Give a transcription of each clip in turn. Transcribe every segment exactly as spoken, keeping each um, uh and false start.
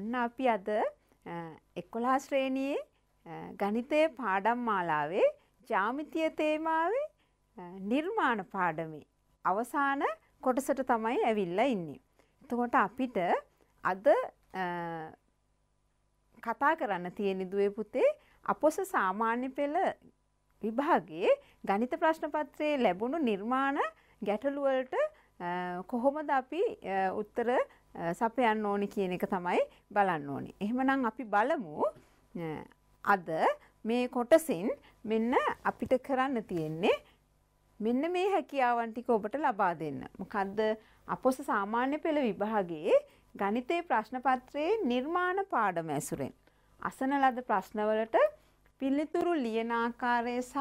ඔන්න අපි අද එකොළහ ශ්‍රේණියේ ගණිතයේ පාඩම් මාලාවේ ජ්‍යාමිතිය තේමාවේ නිර්මාණ පාඩමේ අවසාන කොටසට තමයි ඇවිල්ලා ඉන්නේ. එතකොට අපිට අද කතා කරන්න තියෙන දුවේ පුතේ අපොස සාමාන්‍ය පෙළ විභාගයේ ගණිත ප්‍රශ්න පත්‍රයේ ලැබුණු නිර්මාණ ගැටළු වලට කොහොමද අපි උත්තර සපයන්න ඕනි කියන එක තමයි බලන්න ඕනි. එහෙමනම් අපි බලමු අද මේ කොටසින් මෙන්න අපිට කරන්න තියෙන්නේ මෙන්න මේ හැකියාවන් ටික ඔබට ලබා දෙන්න. මොකද්ද? අපොස සාමාන්‍ය පෙළ විභාගයේ ගණිතයේ ප්‍රශ්න පත්‍රයේ නිර්මාණ පාඩම ඇසුරෙන් අසන ලද ප්‍රශ්නවලට පිළිතුරු ලියන ආකාරය සහ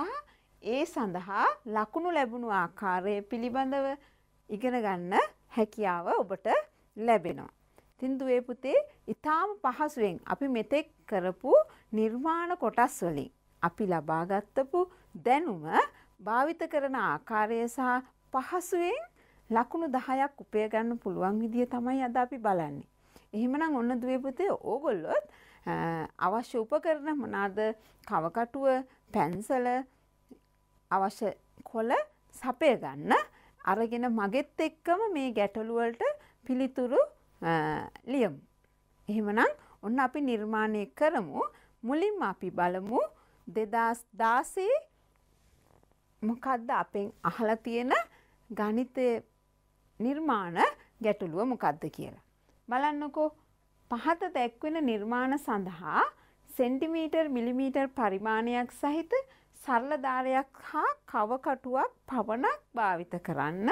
ඒ සඳහා ලකුණු ලැබුණු ආකාරය පිළිබඳව ඉගෙන ගන්න හැකියාව ඔබට ලැබෙනවා. ඉතින් දුවේ පුතේ ඊටාම පහසුවෙන් අපි මෙතෙක් කරපු නිර්මාණ කොටස් වලින් අපි ලබාගත්තු දැනුම භාවිත කරන ආකාරය සහ පහසුවෙන් ලකුණු දහයක් උපය ගන්න පුළුවන් විදිය තමයි අද අපි බලන්නේ. එහෙමනම් ඔන්න දුවේ පුතේ ඕගොල්ලොත් අවශ්‍ය උපකරණ මොනවාද? කවකටුව, පැන්සල, අවශ්‍ය කොළ සපය ගන්න අරගෙන මගෙත් එක්කම මේ ගැටළු වලට පිළිතුරු ලියමු. එහෙමනම් ඔන්න අපි නිර්මාණය කරමු. මුලින්ම අපි බලමු දෙදාස් දාසයේ මොකද්ද අපෙන් අහලා තියෙන ගණිතයේ නිර්මාණ ගැටලුව මොකද්ද කියලා. බලන්නකෝ පහත දැක්වෙන නිර්මාණ සඳහා සෙන්ටිමීටර් මිලිමීටර් පරිමාණයක් සහිත සරල දාරයක් හා කව කටුවක් පවණක් භාවිත කරන්න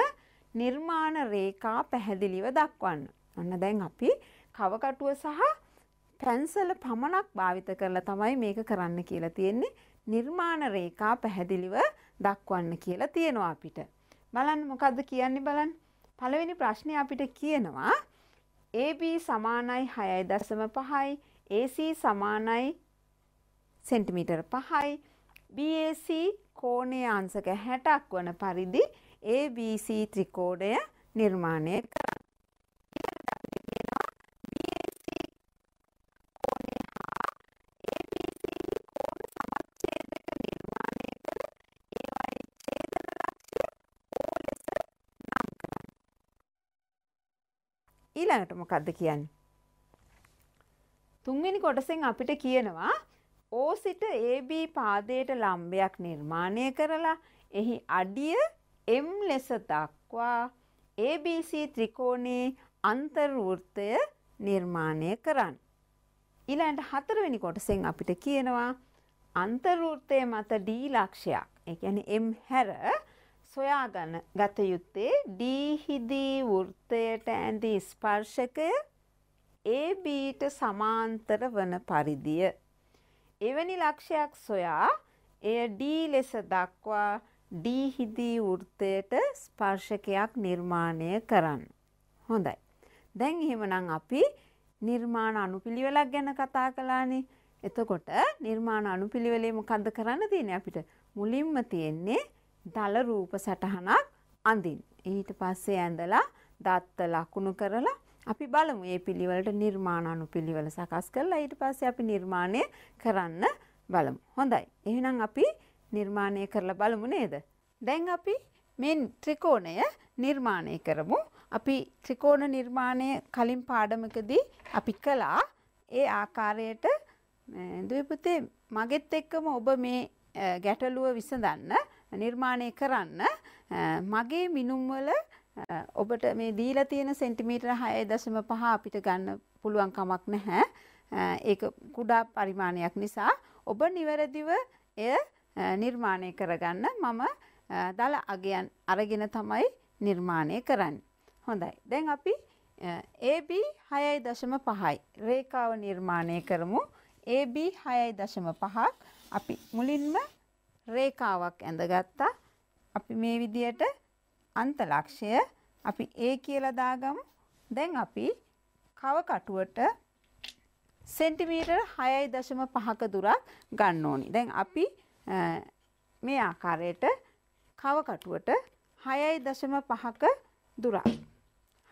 නිර්මාණ රේඛා පැහැදිලිව දක්වන්න. ඔන්න දැන් අපි කවකටුව සහ පැන්සල පමණක් භාවිත කරලා තමයි මේක කරන්න කියලා තියෙන්නේ. නිර්මාණ රේඛා පැහැදිලිව දක්වන්න කියලා තියෙනවා අපිට. බලන්න මොකද්ද කියන්නේ බලන්න. පළවෙනි ප්‍රශ්නේ අපිට කියනවා A B සමානයි හයයි දශම පහයි, A C සමානයි සෙන්ටිමීටර පහයි, B A C කෝණයේ අංශක හැටක් වන පරිදි A B C ත්‍රිකෝණය නිර්මාණය කරන්න. ඊළඟට මොකද්ද කියන්නේ? තුන්වෙනි කොටසෙන් අපිට කියනවා O සිට A B පාදයට ලම්බයක් නිර්මාණය කරලා එහි අඩිය M ලෙස දක්වා A B C ත්‍රිකෝණයේ අන්තර්වෘත්තය නිර්මාණය කරන්න. ඊළඟට හතරවෙනි කොටසෙන් අපිට කියනවා අන්තර්වෘත්තය මත D ලක්ෂයක්, ඒ කියන්නේ M හැර සොයාගන්න ගත යුත්තේ D හිදී වෘත්තයට ඇඳි ස්පර්ශකය A Bට සමාන්තර වන පරිදිය. එවැනි ලක්ෂයක් සොයා එය D ලෙස දක්වා D හිදී වෘත්තයට ස්පර්ශකයක් නිර්මාණය කරන්න. හොඳයි. දැන් එහෙමනම් අපි නිර්මාණ අනුපිළිවෙලක් ගැන කතා කළානේ. එතකොට නිර්මාණ අනුපිළිවෙලේ මොකද්ද කරන්න තියෙන්නේ අපිට? මුලින්ම තියෙන්නේ දල රූප සටහනක් අඳින්න. ඊට පස්සේ ඇඳලා දත්ත ලකුණු කරලා අපි බලමු මේ පිළිවෙලට නිර්මාණ අනුපිළිවෙල සකස් කරලා ඊට පස්සේ අපි නිර්මාණය කරන්න බලමු. හොඳයි. එහෙනම් අපි නිර්මාණය කරලා බලමු නේද? දැන් අපි මේ ත්‍රිකෝණය නිර්මාණය කරමු. අපි ත්‍රිකෝණ නිර්මාණය කලින් පාඩමකදී අපි කළා. ඒ ආකාරයට දුවේ පුතේ මගෙත් එක්කම ඔබ මේ ගැටලුව විසඳන්න නිර්මාණය කරන්න. මගේ මිනුම්වල ඔබට මේ දීලා තියෙන සෙන්ටිමීටර හයයි දශම පහ අපිට ගන්න පුළුවන් කමක් නැහැ. ඒක කුඩා පරිමාණයක් නිසා ඔබ නිවැරදිව එය නිර්මාණය කරගන්න. මම දල අගයන් අරගෙන තමයි නිර්මාණය කරන්නේ. හොඳයි. දැන් අපි A B හයයි දශම පහයි රේඛාව නිර්මාණය කරමු. A B හයයි දශම පහක් අපි මුලින්ම රේඛාවක් ඇඳගත්තා. අපි මේ විදියට අන්තලක්ෂය අපි A කියලා දාගමු. දැන් අපි කව කටුවට සෙන්ටිමීටර හයයි දශම පහක දුරක් ගන්න ඕනි. දැන් අපි මේ ආකාරයට කව කටුවට හයයි දශම පහක දුරක්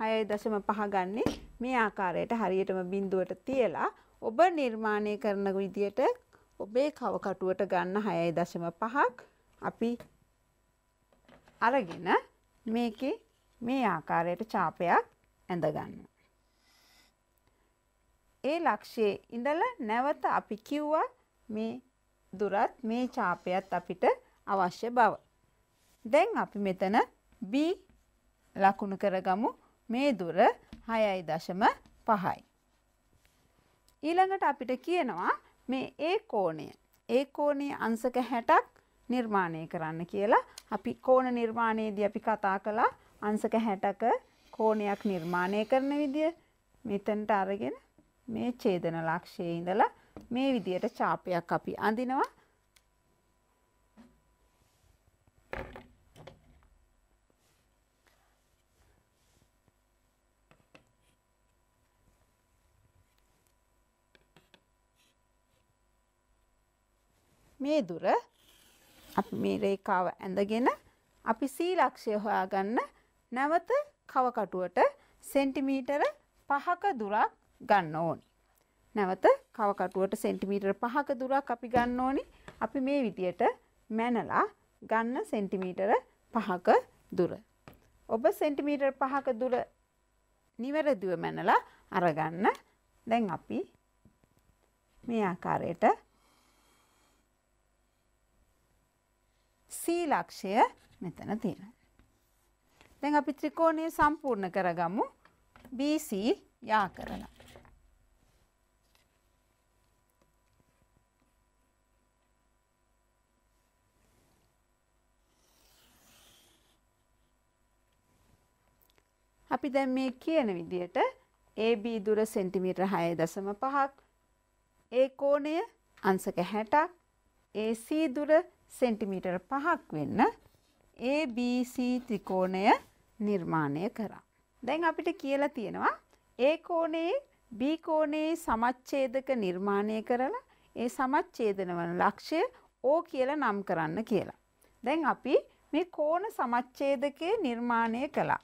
හයයි දශම පහ ගන්නේ මේ ආකාරයට හරියටම බිඳුවට තියලා ඔබ නිර්මාණය කරන විදියට ඔබේ කව කටුවට ගන්න හය දශම පහක් අපි අරගෙන මේකේ මේ ආකාරයට ඡාපයක් ඇඳ ගන්න. ඒ ලක්ෂයේ ඉඳලා නැවත අපි කිව්වා මේ දුරත් මේ ඡාපයත් අපිට අවශ්‍ය බව. දැන් අපි මෙතන B ලකුණු කරගමු. මේ දුර හයයි දශම පහයි. ඊළඟට අපිට කියනවා මේ ඒ කෝණය. ඒ කෝණයේ අංශක හැටක් නිර්මාණය කරන්න කියලා. අපි කෝණ නිර්මාණයේදී අපි කතා කළා අංශක හැටක කෝණයක් නිර්මාණය කරන විදිය. මෙතනට අරගෙන මේ ඡේදන ලක්ෂයේ ඉඳලා මේ විදියට ඡාපයක් අපි අඳිනවා. මේ දුර අපි මේ රේඛාව ඇඳගෙන අපි C ලක්ෂය හොයාගන්න නැවත කව කටුවට සෙන්ටිමීටර පහක දුරක් ගන්න ඕනි. නැවත කව කටුවට සෙන්ටිමීටර පහක දුරක් අපි ගන්න ඕනි. අපි මේ විදියට මැනලා ගන්න සෙන්ටිමීටර පහක දුර. ඔබ සෙන්ටිමීටර පහක දුර නිවැරදිව මැනලා අරගන්න. දැන් අපි මේ ආකාරයට C ලක්ෂය මෙතන තියෙනවා. දැන් අපි ත්‍රිකෝණය සම්පූර්ණ කරගමු. B C යා කරලා. අපි දැන් මේ කියන විදිහට A B දුර සෙන්ටිමීටර හය දශම පහක්, A කෝණය අංශක හැටක්, A C දුර සෙන්ටිමීටර පහක් වෙන්න A B C ත්‍රිකෝණය නිර්මාණය කරා. දැන් අපිට කියලා තියෙනවා A කෝණයේ B කෝණයේ සමච්ඡේදක නිර්මාණය කරලා ඒ සමච්ඡේදන වන ලක්ෂය O කියලා නම් කරන්න කියලා. දැන් අපි මේ කෝණ සමච්ඡේදකේ නිර්මාණය කළා.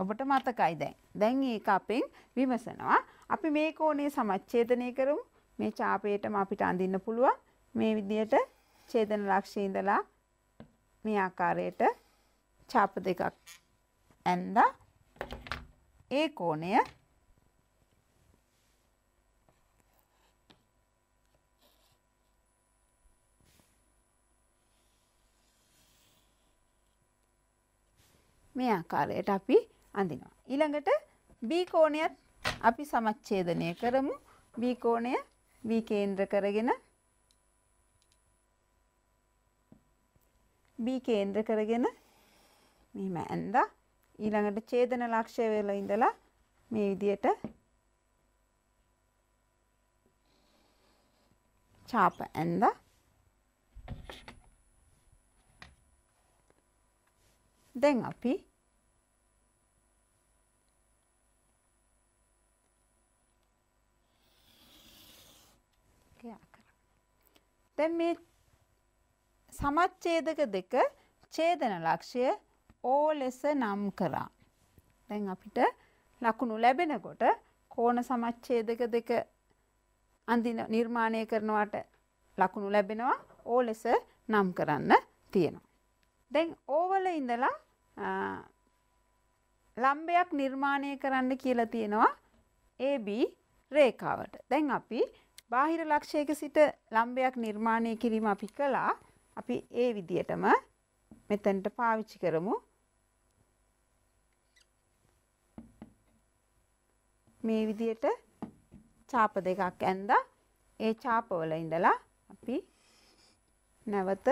ඔබට මතකයි දැන්. දැන් ඒක අපෙන් විමසනවා. අපි මේ කෝණයේ සමච්ඡේදනය කරමු. මේ ඡාපයටම අපිට අඳින්න පුළුවන් මේ විදියට ඡේදන ලක්ෂයේ ඉඳලා මේ ආකාරයට ඡාප දෙකක් ඇඳලා ඒ කෝණය මේ ආකාරයට අපි අඳිනවා. ඊළඟට B කෝණයත් අපි සමච්ඡේදනය කරමු. B කෝණය B කේන්ද්‍ර කරගෙන B කේන්ද්‍ර කරගෙන මෙහෙම ඇඳලා ඊළඟට ඡේදන ලක්ෂය වල ඉඳලා මේ විදියට ඡාප ඇඳලා දැන් අපි දැන් මේ සමච්ඡේදක දෙක ඡේදන ලක්ෂය O ලෙස නම් කරා. දැන් අපිට ලකුණු ලැබෙනකොට කෝණ සමච්ඡේදක දෙක අඳින නිර්මාණය කරනවට ලකුණු ලැබෙනවා O ලෙස නම් කරන්න තියෙනවා. දැන් O වල ඉඳලා ලම්බයක් නිර්මාණය කරන්න කියලා තියෙනවා A B රේඛාවට. දැන් අපි බාහිර ලක්ෂයක සිට ලම්බයක් නිර්මාණය කිරීම අපි කළා. අපි ඒ විදිහටම මෙතනට පාවිච්චි කරමු. මේ විදිහට ඡාප දෙකක් ඇඳලා ඒ ඡාපවල ඉඳලා අපි නැවත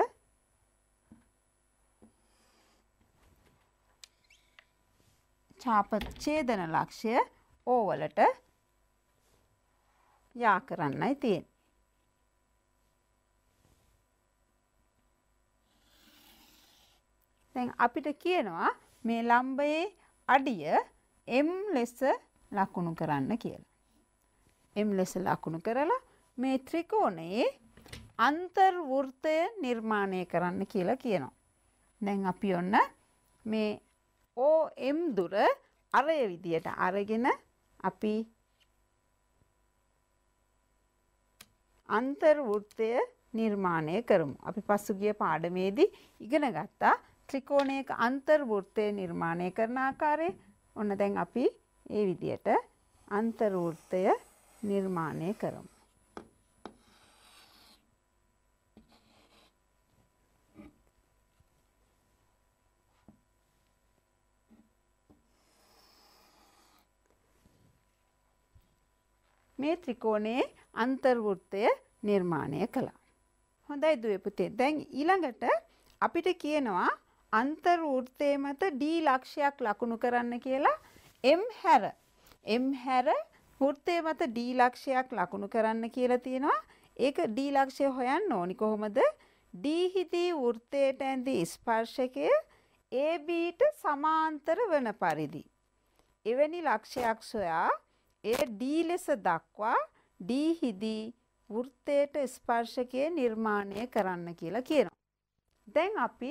ඡාප ඡේදන ලක්ෂය O වලට යා කරන්නයි තියෙන්නේ. දැන් අපිට කියනවා මේ ලම්බයේ අඩිය M ලෙස ලකුණු කරන්න කියලා. M ලෙස ලකුණු කරලා මේ ත්‍රිකෝණයේ අන්තර්වෘත්තය නිර්මාණය කරන්න කියලා කියනවා. දැන් අපි ඔන්න මේ O M දුර අරය විදියට අරගෙන අපි අන්තර්වෘත්තය නිර්මාණය කරමු. අපි පසුගිය පාඩමේදී ඉගෙන ගත්තා ත්‍රිකෝණයක අන්තර්වෘත්තය නිර්මාණය කරන ආකාරය. ඔන්න දැන් අපි මේ විදියට අන්තර්වෘත්තය නිර්මාණය කරමු. මේ ත්‍රිකෝණයේ අන්තර්වෘත්තය නිර්මාණය කළා. හොඳයි දුවේ පුතේ. දැන් ඊළඟට අපිට කියනවා අන්තර්වෘත්තයේ මත D ලක්ෂයක් ලකුණු කරන්න කියලා. M හැර M හැර වෘත්තයේ මත D ලක්ෂයක් ලකුණු කරන්න කියලා තියෙනවා. ඒක D ලක්ෂය හොයන්න ඕනි කොහොමද? D හිදී වෘත්තයට ඇඳි ස්පර්ශකය A B ට සමාන්තර වන පරිදි එවැනි ලක්ෂයක් සොයා ඒ D ලෙස දක්වා D හිදී වෘත්තයට ස්පර්ශකයේ නිර්මාණය කරන්න කියලා කියනවා. දැන් අපි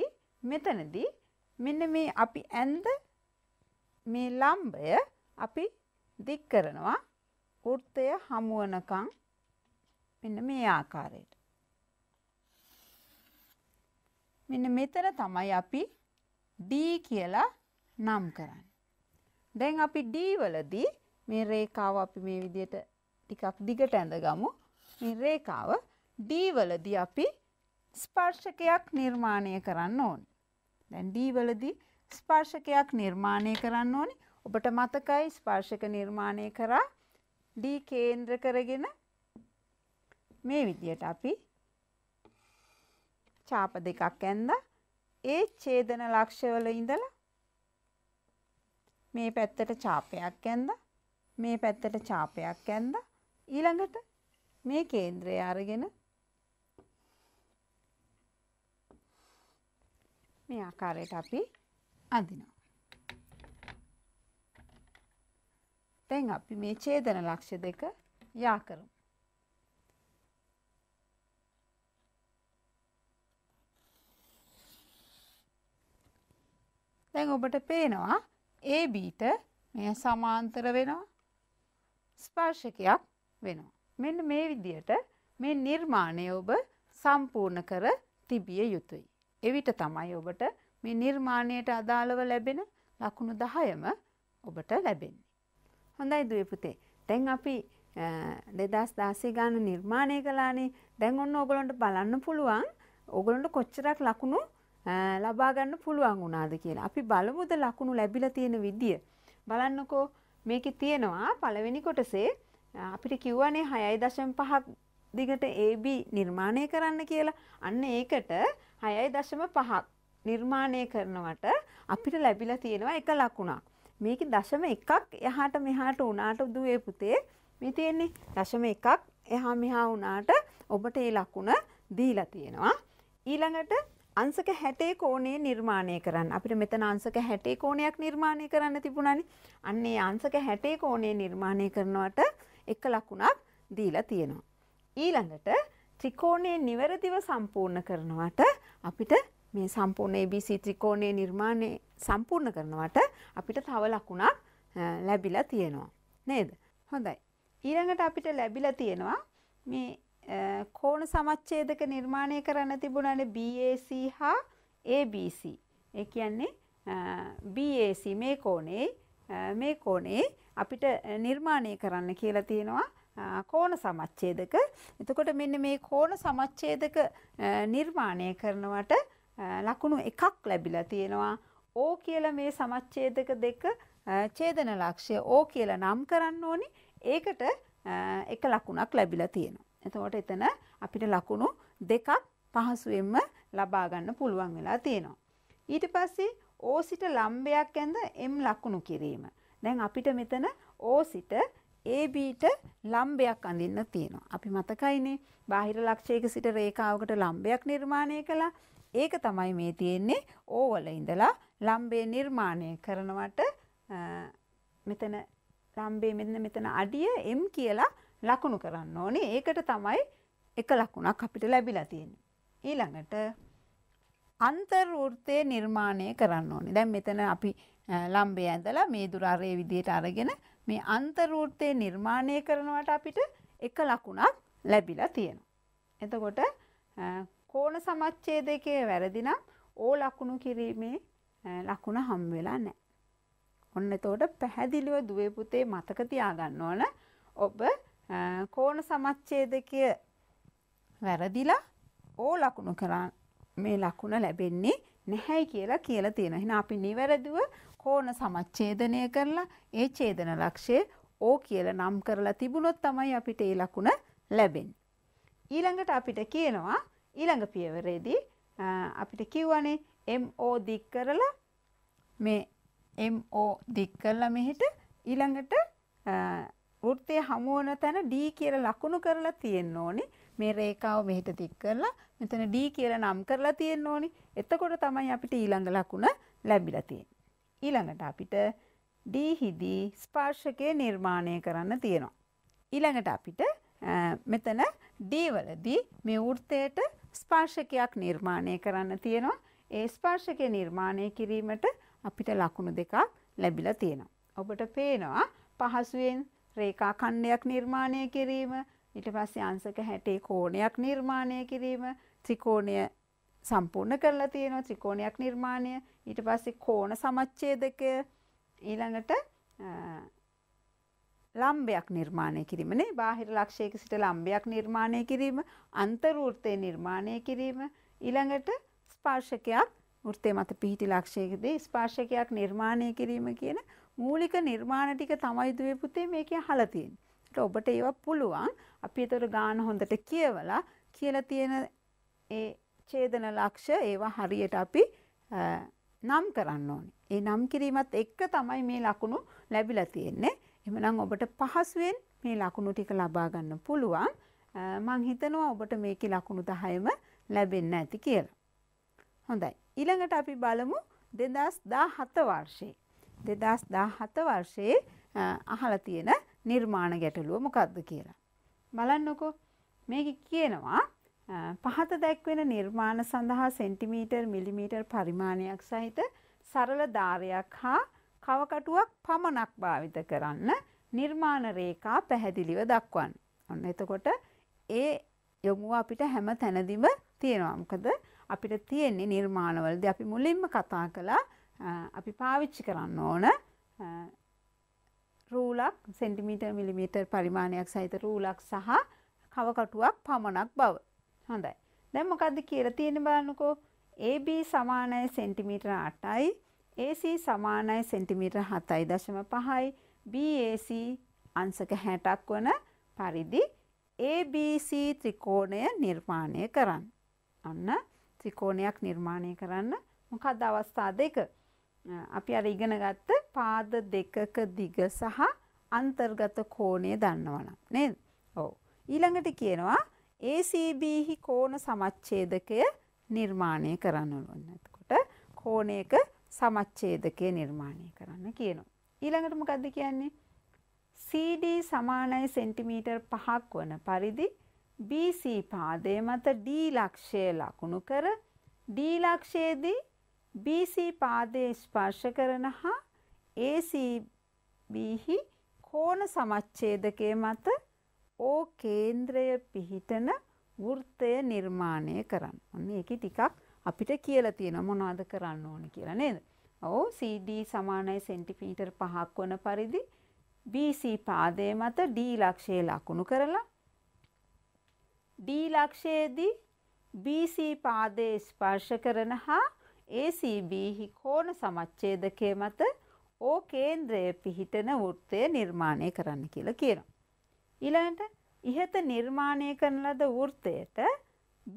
මෙතනදී මෙන්න මේ අපි ඇඳ මේ ලම්බය අපි දික් කරනවා වෘත්තය හමු වෙනකන් මෙන්න මේ ආකාරයට. මෙන්න මෙතන තමයි අපි D කියලා නම් කරන්නේ. දැන් අපි D වලදී මේ රේඛාව අපි මේ විදිහට ටිකක් දිගට ඇඳගමු. මේ රේඛාව D වලදී අපි ස්පර්ශකයක් නිර්මාණය කරන්න ඕනේ. දැන් D වලදී ස්පර්ශකයක් නිර්මාණය කරන්න ඕනේ. ඔබට මතකයි ස්පර්ශක නිර්මාණය කරා D කේන්ද්‍ර කරගෙන මේ විදිහට අපි ඡාප දෙකක් ඇඳලා ඒ ඡේදන ලක්ෂ්‍යවල ඉඳලා මේ පැත්තට ඡාපයක් ඇඳලා මේ පැත්තට ඡාපයක් ඇඳලා ඊළඟට මේ කේන්ද්‍රය අරගෙන මේ ආකාරයට අපි අඳිනවා. දැන් අපි මේ ඡේදන ලක්ෂ්‍ය දෙක යා කරමු. දැන් ඔබට පේනවා A B ට මේ සමාන්තර වෙනවා ස්පර්ශකයක් වෙනවා. මෙන්න මේ විදිහට මේ නිර්මාණය ඔබ සම්පූර්ණ කර තිබිය යුතුයි. එවිට තමයි ඔබට මේ නිර්මාණයට අදාළව ලැබෙන ලකුණු දහයම ඔබට ලැබෙන්නේ. හොඳයි දුවේ පුතේ. දැන් අපි දෙදහස් දාසය ගාන නිර්මාණය කළානේ. දැන් ඔන්න ඔයගලන්ට බලන්න පුළුවන් ඔයගලන්ට කොච්චරක් ලකුණු ලබා ගන්න පුළුවන් වුණාද කියලා. අපි බලමුද ලකුණු ලැබිලා තියෙන විදිය. බලන්නකෝ මේකේ තියෙනවා පළවෙනි කොටසේ අපිට කියවනේ හයයි දශම පහක් දිගට A B නිර්මාණය කරන්න කියලා. අන්න ඒකට හයයි දශම පහක් නිර්මාණය කරනවට අපිට ලැබිලා තියෙනවා එක ලකුණක්. මේකේ දශම එකක් එහාට මෙහාට උනාට දුවේ පුතේ මේ තියෙන්නේ දශම එකක් එහා මෙහා උනාට ඔබට මේ ලකුණ දීලා තියෙනවා. ඊළඟට අංශක හැටේ කෝණය නිර්මාණය කරන්න. අපිට මෙතන අංශක හැටේ කෝණයක් නිර්මාණය කරන්න තිබුණානේ. අන්න ඒ අංශක හැටේ කෝණය නිර්මාණය කරනවට එක ලකුණක් දීලා තියෙනවා. ඊළඟට ත්‍රිකෝණය නිවැරදිව සම්පූර්ණ කරනවට අපිට මේ සම්පූර්ණ A B C ත්‍රිකෝණය නිර්මාණය සම්පූර්ණ කරනවට අපිට තව ලකුණක් ලැබිලා තියෙනවා. නේද? හොඳයි. ඊළඟට අපිට ලැබිලා තියෙනවා මේ කෝණ සමච්ඡේදක නිර්මාණය කරන්න තිබුණානේ B A C හා A B C. ඒ කියන්නේ B A C මේ කෝණේ මේ කෝණේ අපිට නිර්මාණය කරන්න කියලා තියෙනවා කෝණ සමච්ඡේදක. එතකොට මෙන්න මේ කෝණ සමච්ඡේදක නිර්මාණය කරනවට ලකුණු එකක් ලැබිලා තියෙනවා. O කියලා මේ සමච්ඡේදක දෙක ඡේදන ලක්ෂ්‍ය O කියලා නම් කරන්න ඕනේ. ඒකට එක ලකුණක් ලැබිලා තියෙනවා. එතකොට එතන අපිට ලකුණු දෙකක් පහසුවෙන්ම ලබා ගන්න පුළුවන් වෙලා තියෙනවා. ඊට පස්සේ O සිට ලම්බයක් ඇඳ M ලකුණු කිරීම. දැන් අපිට මෙතන O සිට A B ට ලම්බයක් අඳින්න තියෙනවා. අපි මතකයිනේ බාහිර ලක්ෂයක සිට රේඛාවකට ලම්බයක් නිර්මාණය කළා. ඒක තමයි මේ තියෙන්නේ O වල ඉඳලා ලම්බය නිර්මාණය කරනවට මෙතන ලම්බයේ මෙන්න මෙතන අඩිය M කියලා ලකුණු කරන්න ඕනේ. ඒකට තමයි එක ලකුණක් අපිට ලැබිලා තියෙන්නේ. ඊළඟට අන්තර්වෘත්තය නිර්මාණය කරන්න ඕනේ. දැන් මෙතන අපි ලම්බය ඇඳලා මේ දුර අරේ විදියට අරගෙන මේ අන්තරූර්තේ නිර්මාණය කරනවට අපිට එක ලකුණක් ලැබිලා තියෙනවා. එතකොට කෝණ සමච්ඡේදකයේ වැරදි නම් ඕ ලකුණු කිරීමේ ලකුණ හම් වෙලා නැහැ. ඔන්න එතකොට පැහැදිලිව දුවේ පුතේ මතක තියාගන්න ඕන ඔබ කෝණ සමච්ඡේදකයේ වැරදිලා ඕ ලකුණු කරා මේ ලකුණ ලැබෙන්නේ නැහැයි කියලා කියලා තියෙනවා. එහෙනම් අපි නිවැරදිව කෝණ සමච්ඡේදනය කරලා ඒ ඡේදන ලක්ෂය ඕ කියලා නම් කරලා තිබුණොත් තමයි අපිට ඒ ලකුණ ලැබෙන්නේ. ඊළඟට අපිට කියනවා ඊළඟ පියවරේදී අපිට කියවනේ MO දික් කරලා මේ MO දික් කරලා මෙහෙට ඊළඟට වෘත්තයේ හමුවන තැන D කියලා ලකුණු කරලා තියෙන්න ඕනේ. මේ රේඛාව මෙහෙට දික් කරලා මෙතන D කියලා නම් කරලා තියෙන්න ඕනේ. එතකොට තමයි අපිට ඊළඟ ලකුණ ලැබිලා තියෙන්නේ. ඊළඟට අපිට D හිදී ස්පර්ශකයේ නිර්මාණය කරන්න තියෙනවා. ඊළඟට අපිට මෙතන D වලදී මේ වෘත්තයට ස්පර්ශකයක් නිර්මාණය කරන්න තියෙනවා. ඒ ස්පර්ශකයේ නිර්මාණය කිරීමට අපිට ලකුණු දෙකක් ලැබිලා තියෙනවා. ඔබට පේනවා පහසුවෙන් රේඛා ඛණ්ඩයක් නිර්මාණය කිරීම, ඊට පස්සේ අංශක හැටේ කෝණයක් නිර්මාණය කිරීම, ත්‍රිකෝණය සම්පූර්ණ කරලා තියෙනවා, ත්‍රිකෝණයක් නිර්මාණය, ඊට පස්සේ කෝණ සමච්ඡේදකය, ඊළඟට ලම්භයක් නිර්මාණය කිරීම නේ, බාහිර ලක්ෂයක සිට ලම්භයක් නිර්මාණය කිරීම, අන්තර්වෘත්තය නිර්මාණය කිරීම, ඊළඟට ස්පර්ශකයක් වෘත්තය මත පිහිටි ලක්ෂයකදී ස්පර්ශකයක් නිර්මාණය කිරීම කියන මූලික නිර්මාණ ටික තමයි දුවේ පුතේ මේකේ අහලා තියෙන්නේ. ඔබට ඒවා පුළුවන් අපි ඒතර ගාන හොඳට කියවලා කියලා තියෙන ඒ ඡේදන ලක්ෂ ඒවා හරියට අපි නම් කරන්න ඕනේ. ඒ නම් කිරීමත් එක්ක තමයි මේ ලකුණු ලැබිලා තියෙන්නේ. එහෙනම් ඔබට පහසුවෙන් මේ ලකුණු ටික ලබා ගන්න පුළුවන්. මම හිතනවා ඔබට මේකේ ලකුණු දහයම ලැබෙන්න ඇති කියලා. හොඳයි. ඊළඟට අපි බලමු දෙදහස් දහහත වර්ෂයේ. දෙදහස් දහහත වර්ෂයේ අහලා තියෙන නිර්මාණ ගැටලුව මොකක්ද කියලා බලන්නකෝ. මේක කියනවා පහත දැක්වෙන නිර්මාණ සඳහා සෙන්ටිමීටර් මිලිමීටර් පරිමාණයක් සහිත සරල දාරයක් හා කවකටුවක් පමණක් භාවිත කරන්න නිර්මාණ රේඛා පැහැදිලිව දක්වන්න. ඔන්න එතකොට ඒ යොමුව අපිට හැම තැනදීම තියෙනවා. මොකද අපිට තියෙන්නේ නිර්මාණවලදී අපි මුලින්ම කතා කළා අපි පාවිච්චි කරන්න ඕන රූලක්, සෙන්ටිමීටර් මිලිමීටර් පරිමාණයක් සහිත රූලක් සහ කවකටුවක් පමණක් බව. හොඳයි. දැන් මොකද්ද කියලා තියෙන්නේ බලන්නකෝ. AB සමානයි සෙන්ටිමීටර අටයි, AC සමානයි සෙන්ටිමීටර හතයි දශම පහයි, BAC අංශක හැටක් වන පරිදි ABC ත්‍රිකෝණය නිර්මාණය කරන්න. අන්න ත්‍රිකෝණයක් නිර්මාණය කරන්න. මොකද්ද අවස්ථා දෙක? අපි අර ඉගෙන ගත්ත පාද දෙකක දිග සහ අන්තර්ගත කෝණය දන්නවනම් නේද? ඔව්. ඊළඟට කියනවා A C B හි කෝණ සමච්ඡේදකය නිර්මාණය කරන්න ඕන. එතකොට කෝණයක සමච්ඡේදකය නිර්මාණය කරන්න කියනවා. ඊළඟට මොකද්ද කියන්නේ? C D සමානයි සෙන්ටිමීටර් පහක් වන පරිදි B C පාදයේ මත D ලක්ෂය ලකුණු කර D ලක්ෂයේදී B C පාදයේ ස්පර්ශ කරන හා A C B හි කෝණ සමච්ඡේදකයේ මත O කේන්ද්‍රය පිහිටන වෘත්තය නිර්මාණය කරන්න. ඔන්න ඒක ටිකක් අපිට කියලා තියෙනවා මොනවද කරන්න ඕනේ කියලා නේද? ඔව්. C D සමානයි සෙන්ටිමීටර් පහක් වන පරිදි B C පාදයේ මත D ලක්ෂයේ ලකුණු කරලා D ලක්ෂයේදී B C පාදයේ ස්පර්ශ කරන හා A C B හි කෝණ සමච්ඡේදකයේ මත O කේන්ද්‍රයේ පිහිටන වෘත්තය නිර්මාණය කරන්න කියලා කියනවා. ඊළඟට ඉහත නිර්මාණය කරන ලද වෘත්තයට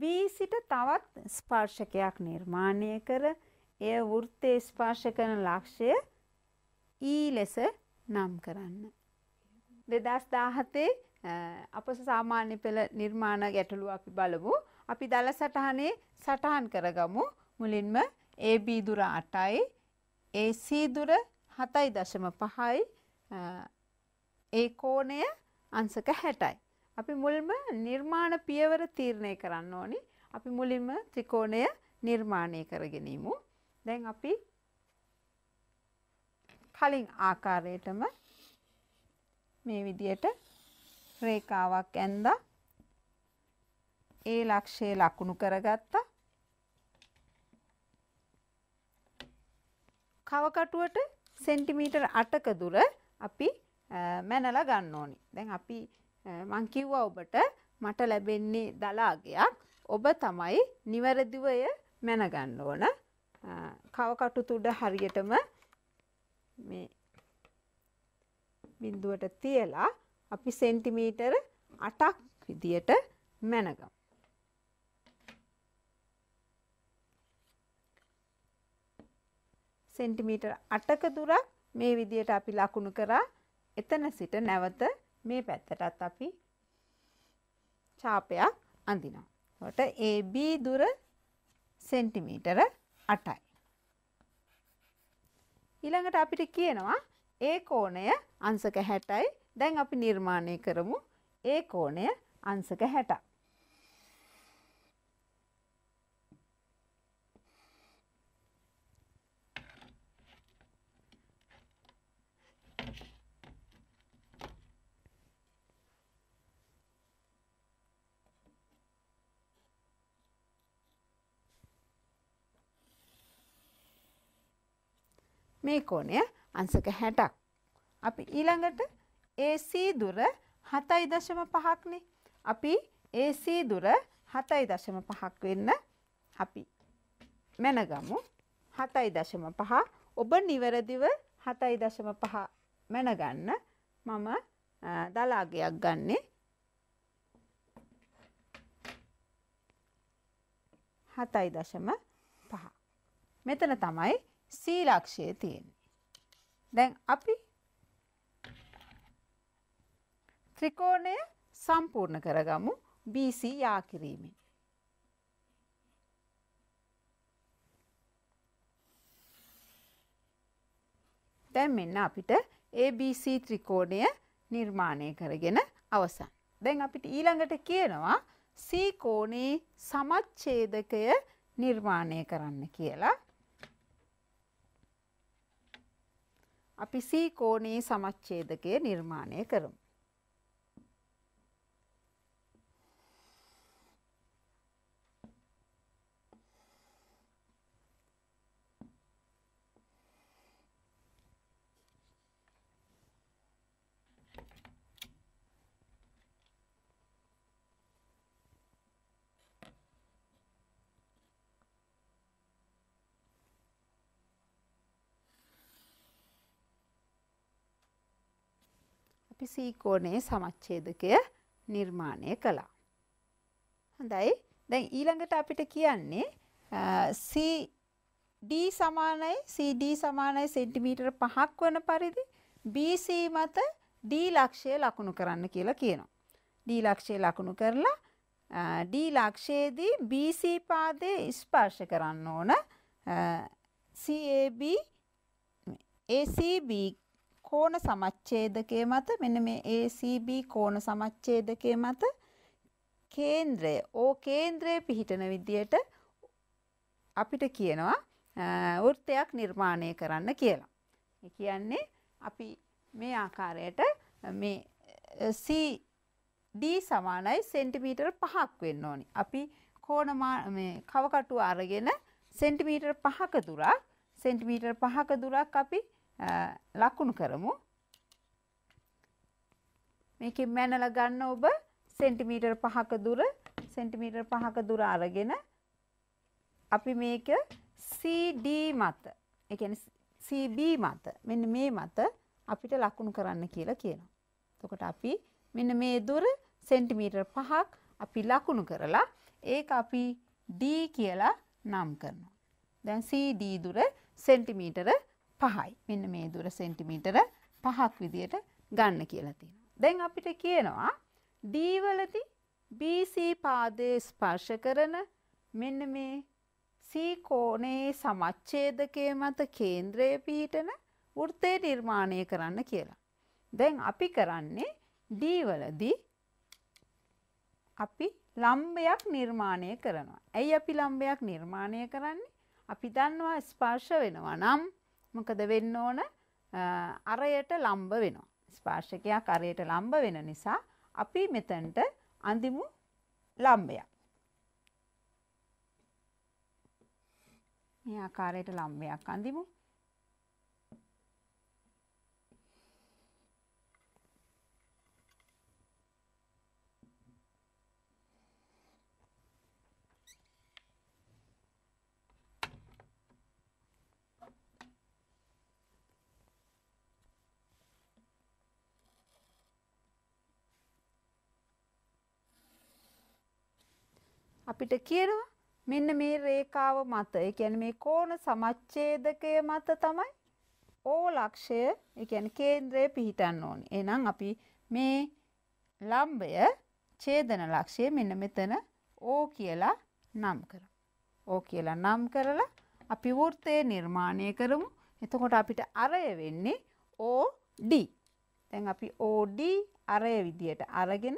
B සිට තවත් ස්පර්ශකයක් නිර්මාණය කර එය වෘත්තයේ ස්පර්ශ කරන ලක්ෂය E ලෙස නම් කරන්න. දෙදහස් දහහතේ අප සාමාන්‍ය පෙළ නිර්මාණ ගැටලුව අපි බලමු. අපි දල සටහනේ සටහන් කරගමු. මුලින්ම A B දුර අටයි, A C දුර හතයි දශම පහයි, ඒ කෝණය අංශක හැටයි. අපි මුලින්ම නිර්මාණ පියවර තීරණය කරන්න ඕනි. අපි මුලින්ම ත්‍රිකෝණය නිර්මාණය කරගෙනීමු. දැන් අපි කලින් ආකාරයටම මේ විදියට රේඛාවක් ඇඳලා ඒ ලක්ෂයේ ලකුණු කරගත්තා. කවකටුවට සෙන්ටිමීටර් අටක දුර අපි මැනලා ගන්න ඕනි. දැන් අපි මං කිව්වා ඔබට මට ලැබෙන්නේ දලාගයක්. ඔබ තමයි නිවැරදිව එය මැන ගන්න ඕන. කවකටු තුඩ හරියටම මේ බිඳුවට තියලා අපි සෙන්ටිමීටර් අටක් විදියට මැනගමු. සෙන්ටිමීටර් අටක දුරක් මේ විදියට අපි ලකුණු කරා. එතන සිට නැවත මේ පැත්තටත් අපි ඡාපයක් අඳිනවා. එතකොට A B දුර සෙන්ටිමීටර අටයි. ඊළඟට අපිට කියනවා A කෝණය අංශක හැටයි. දැන් අපි නිර්මාණය කරමු A කෝණය අංශක හැටක්. මේ කෝණය අංශක හැටක්. අපි ඊළඟට A C දුර හතයි දශම පහක් නේ. අපි A C දුර හතයි දශම පහක් වෙන්න අපි මැනගමු. හතයි දශම පහ ඔබ නිවැරදිව හතයි දශම පහ මැනගන්න. මම දලාගයක් ගන්නෙ හතයි දශම පහ. මෙතන තමයි C ලක්ෂයේ තියෙන්නේ. දැන් අපි ත්‍රිකෝණය සම්පූර්ණ කරගමු B C යා කිරීමෙන්. දැන් මෙන්න අපිට A B C ත්‍රිකෝණය නිර්මාණය කරගෙන අවසන්. දැන් අපිට ඊළඟට කියනවා C කෝණේ සමච්ඡේදකය නිර්මාණය කරන්න කියලා. අපි C කෝණයේ සමච්ඡේදකය නිර්මාණය කරමු. C කෝණයේ සමච්ඡේදකය නිර්මාණය කළා. හොඳයි. දැන් ඊළඟට අපිට කියන්නේ CD සමානයි CD සමානයි සෙන්ටිමීටර පහක් වන පරිදි B C මත D ලක්ෂය ලකුණු කරන්න කියලා කියනවා. D ලක්ෂය ලකුණු කරලා D ලක්ෂයේදී B C පාදයේ ස්පර්ශ කරන්න ඕන. C A B A C B කෝණ සමච්ඡේදකයේ මත මෙන්න මේ A C B කෝණ සමච්ඡේදකයේ මත කේන්ද්‍රය O කේන්ද්‍රයේ පිහිටන විදියට අපිට කියනවා වෘත්තයක් නිර්මාණය කරන්න කියලා. ඒ කියන්නේ අපි මේ ආකාරයට මේ C D සමානයි සෙන්ටිමීටර පහක් වෙන්න ඕනි. අපි කෝණ මේ කවකටුව අරගෙන සෙන්ටිමීටර පහක දුරක් සෙන්ටිමීටර පහක දුරක් අපි ලකුණු කරමු. මේකෙන් මැනලා ගන්න ඔබ සෙන්ටිමීටර පහක දුර සෙන්ටිමීටර පහක දුර අරගෙන අපි මේක C D මත ඒ කියන්නේ C B මත මෙන්න මේ මත අපිට ලකුණු කරන්න කියලා කියනවා. එතකොට අපි මෙන්න මේ දුර සෙන්ටිමීටර පහක් අපි ලකුණු කරලා ඒක අපි D කියලා නම් කරනවා. දැන් C D දුර සෙන්ටිමීටර පහයි. මෙන්න මේ දුර සෙන්ටිමීටර පහක් විදියට ගන්න කියලා තියෙනවා. දැන් අපිට කියනවා D වලදී B C පාදයේ ස්පර්ශ කරන මෙන්න මේ C කෝණයේ සමච්ඡේදකයේ මත කේන්ද්‍රයේ පිහිටන වෘත්තය නිර්මාණය කරන්න කියලා. දැන් අපි කරන්නේ D වලදී අපි ලම්බයක් නිර්මාණය කරනවා. ඇයි අපි ලම්බයක් නිර්මාණය කරන්නේ? අපි දන්නවා ස්පර්ශ වෙනවා නම් මොකද වෙන්න ඕන? අරයට ලම්බ වෙනවා. ස්පර්ශකයක් අරයට ලම්බ වෙන නිසා අපි මෙතනට අඳිමු ලම්බයක්. මේ ආකාරයට ලම්බයක් අඳිමු. අපිට කියනවා මෙන්න මේ රේඛාව මත, ඒ කියන්නේ මේ කෝණ සමච්ඡේදකය මත තමයි O ලක්ෂය, ඒ කියන්නේ කේන්ද්‍රය පිහිටන්න ඕනේ. එහෙනම් අපි මේ ලම්බය ඡේදන ලක්ෂය මෙන්න මෙතන O කියලා නම් කරමු. O කියලා නම් කරලා අපි වෘත්තය නිර්මාණය කරමු. එතකොට අපිට අරය වෙන්නේ O D. දැන් අපි O D අරය විදියට අරගෙන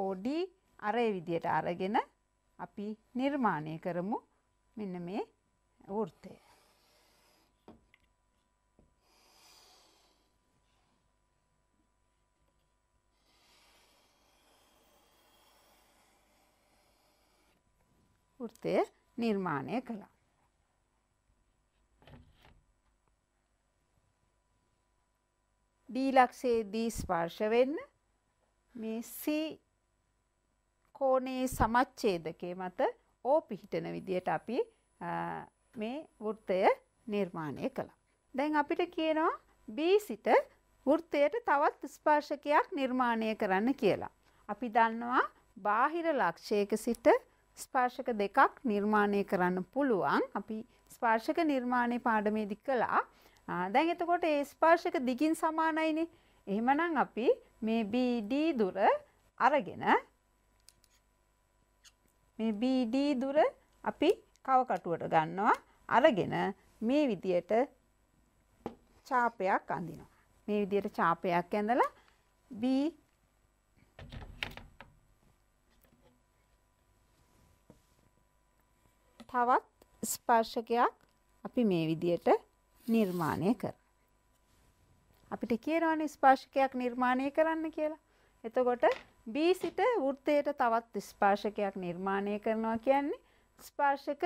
O D අරය විදියට අරගෙන අපි නිර්මාණය කරමු මෙන්න මේ වෘත්තය. වෘත්තය නිර්මාණය කළා. D ලක්ෂයේදී ස්පර්ශ වෙන්න මේ C කෝණේ සමච්ඡේදකයේ මත O පිහිටන විදියට අපි මේ වෘත්තය නිර්මාණය කළා. දැන් අපිට කියනවා B සිට වෘත්තයට තවත් ස්පර්ශකයක් නිර්මාණය කරන්න කියලා. අපි දන්නවා බාහිර ලක්ෂයක සිට ස්පර්ශක දෙකක් නිර්මාණය කරන්න පුළුවන්. අපි ස්පර්ශක නිර්මාණය පාඩමේදී කළා. දැන් එතකොට ඒ ස්පර්ශක දිගින් සමානයිනේ. එහෙමනම් අපි මේ B D දුර අරගෙන මේ B D දුර අපි කව කටුවට ගන්නවා, අරගෙන මේ විදියට ඡාපයක් අඳිනවා. මේ විදියට ඡාපයක් ඇඳලා B තවත් ස්පර්ශකයක් අපි මේ විදියට නිර්මාණය කරමු. අපිට කියනවානේ ස්පර්ශකයක් නිර්මාණය කරන්න කියලා. එතකොට B සිට වෘත්තයට තවත් ස්පර්ශකයක් නිර්මාණය කරනවා කියන්නේ ස්පර්ශක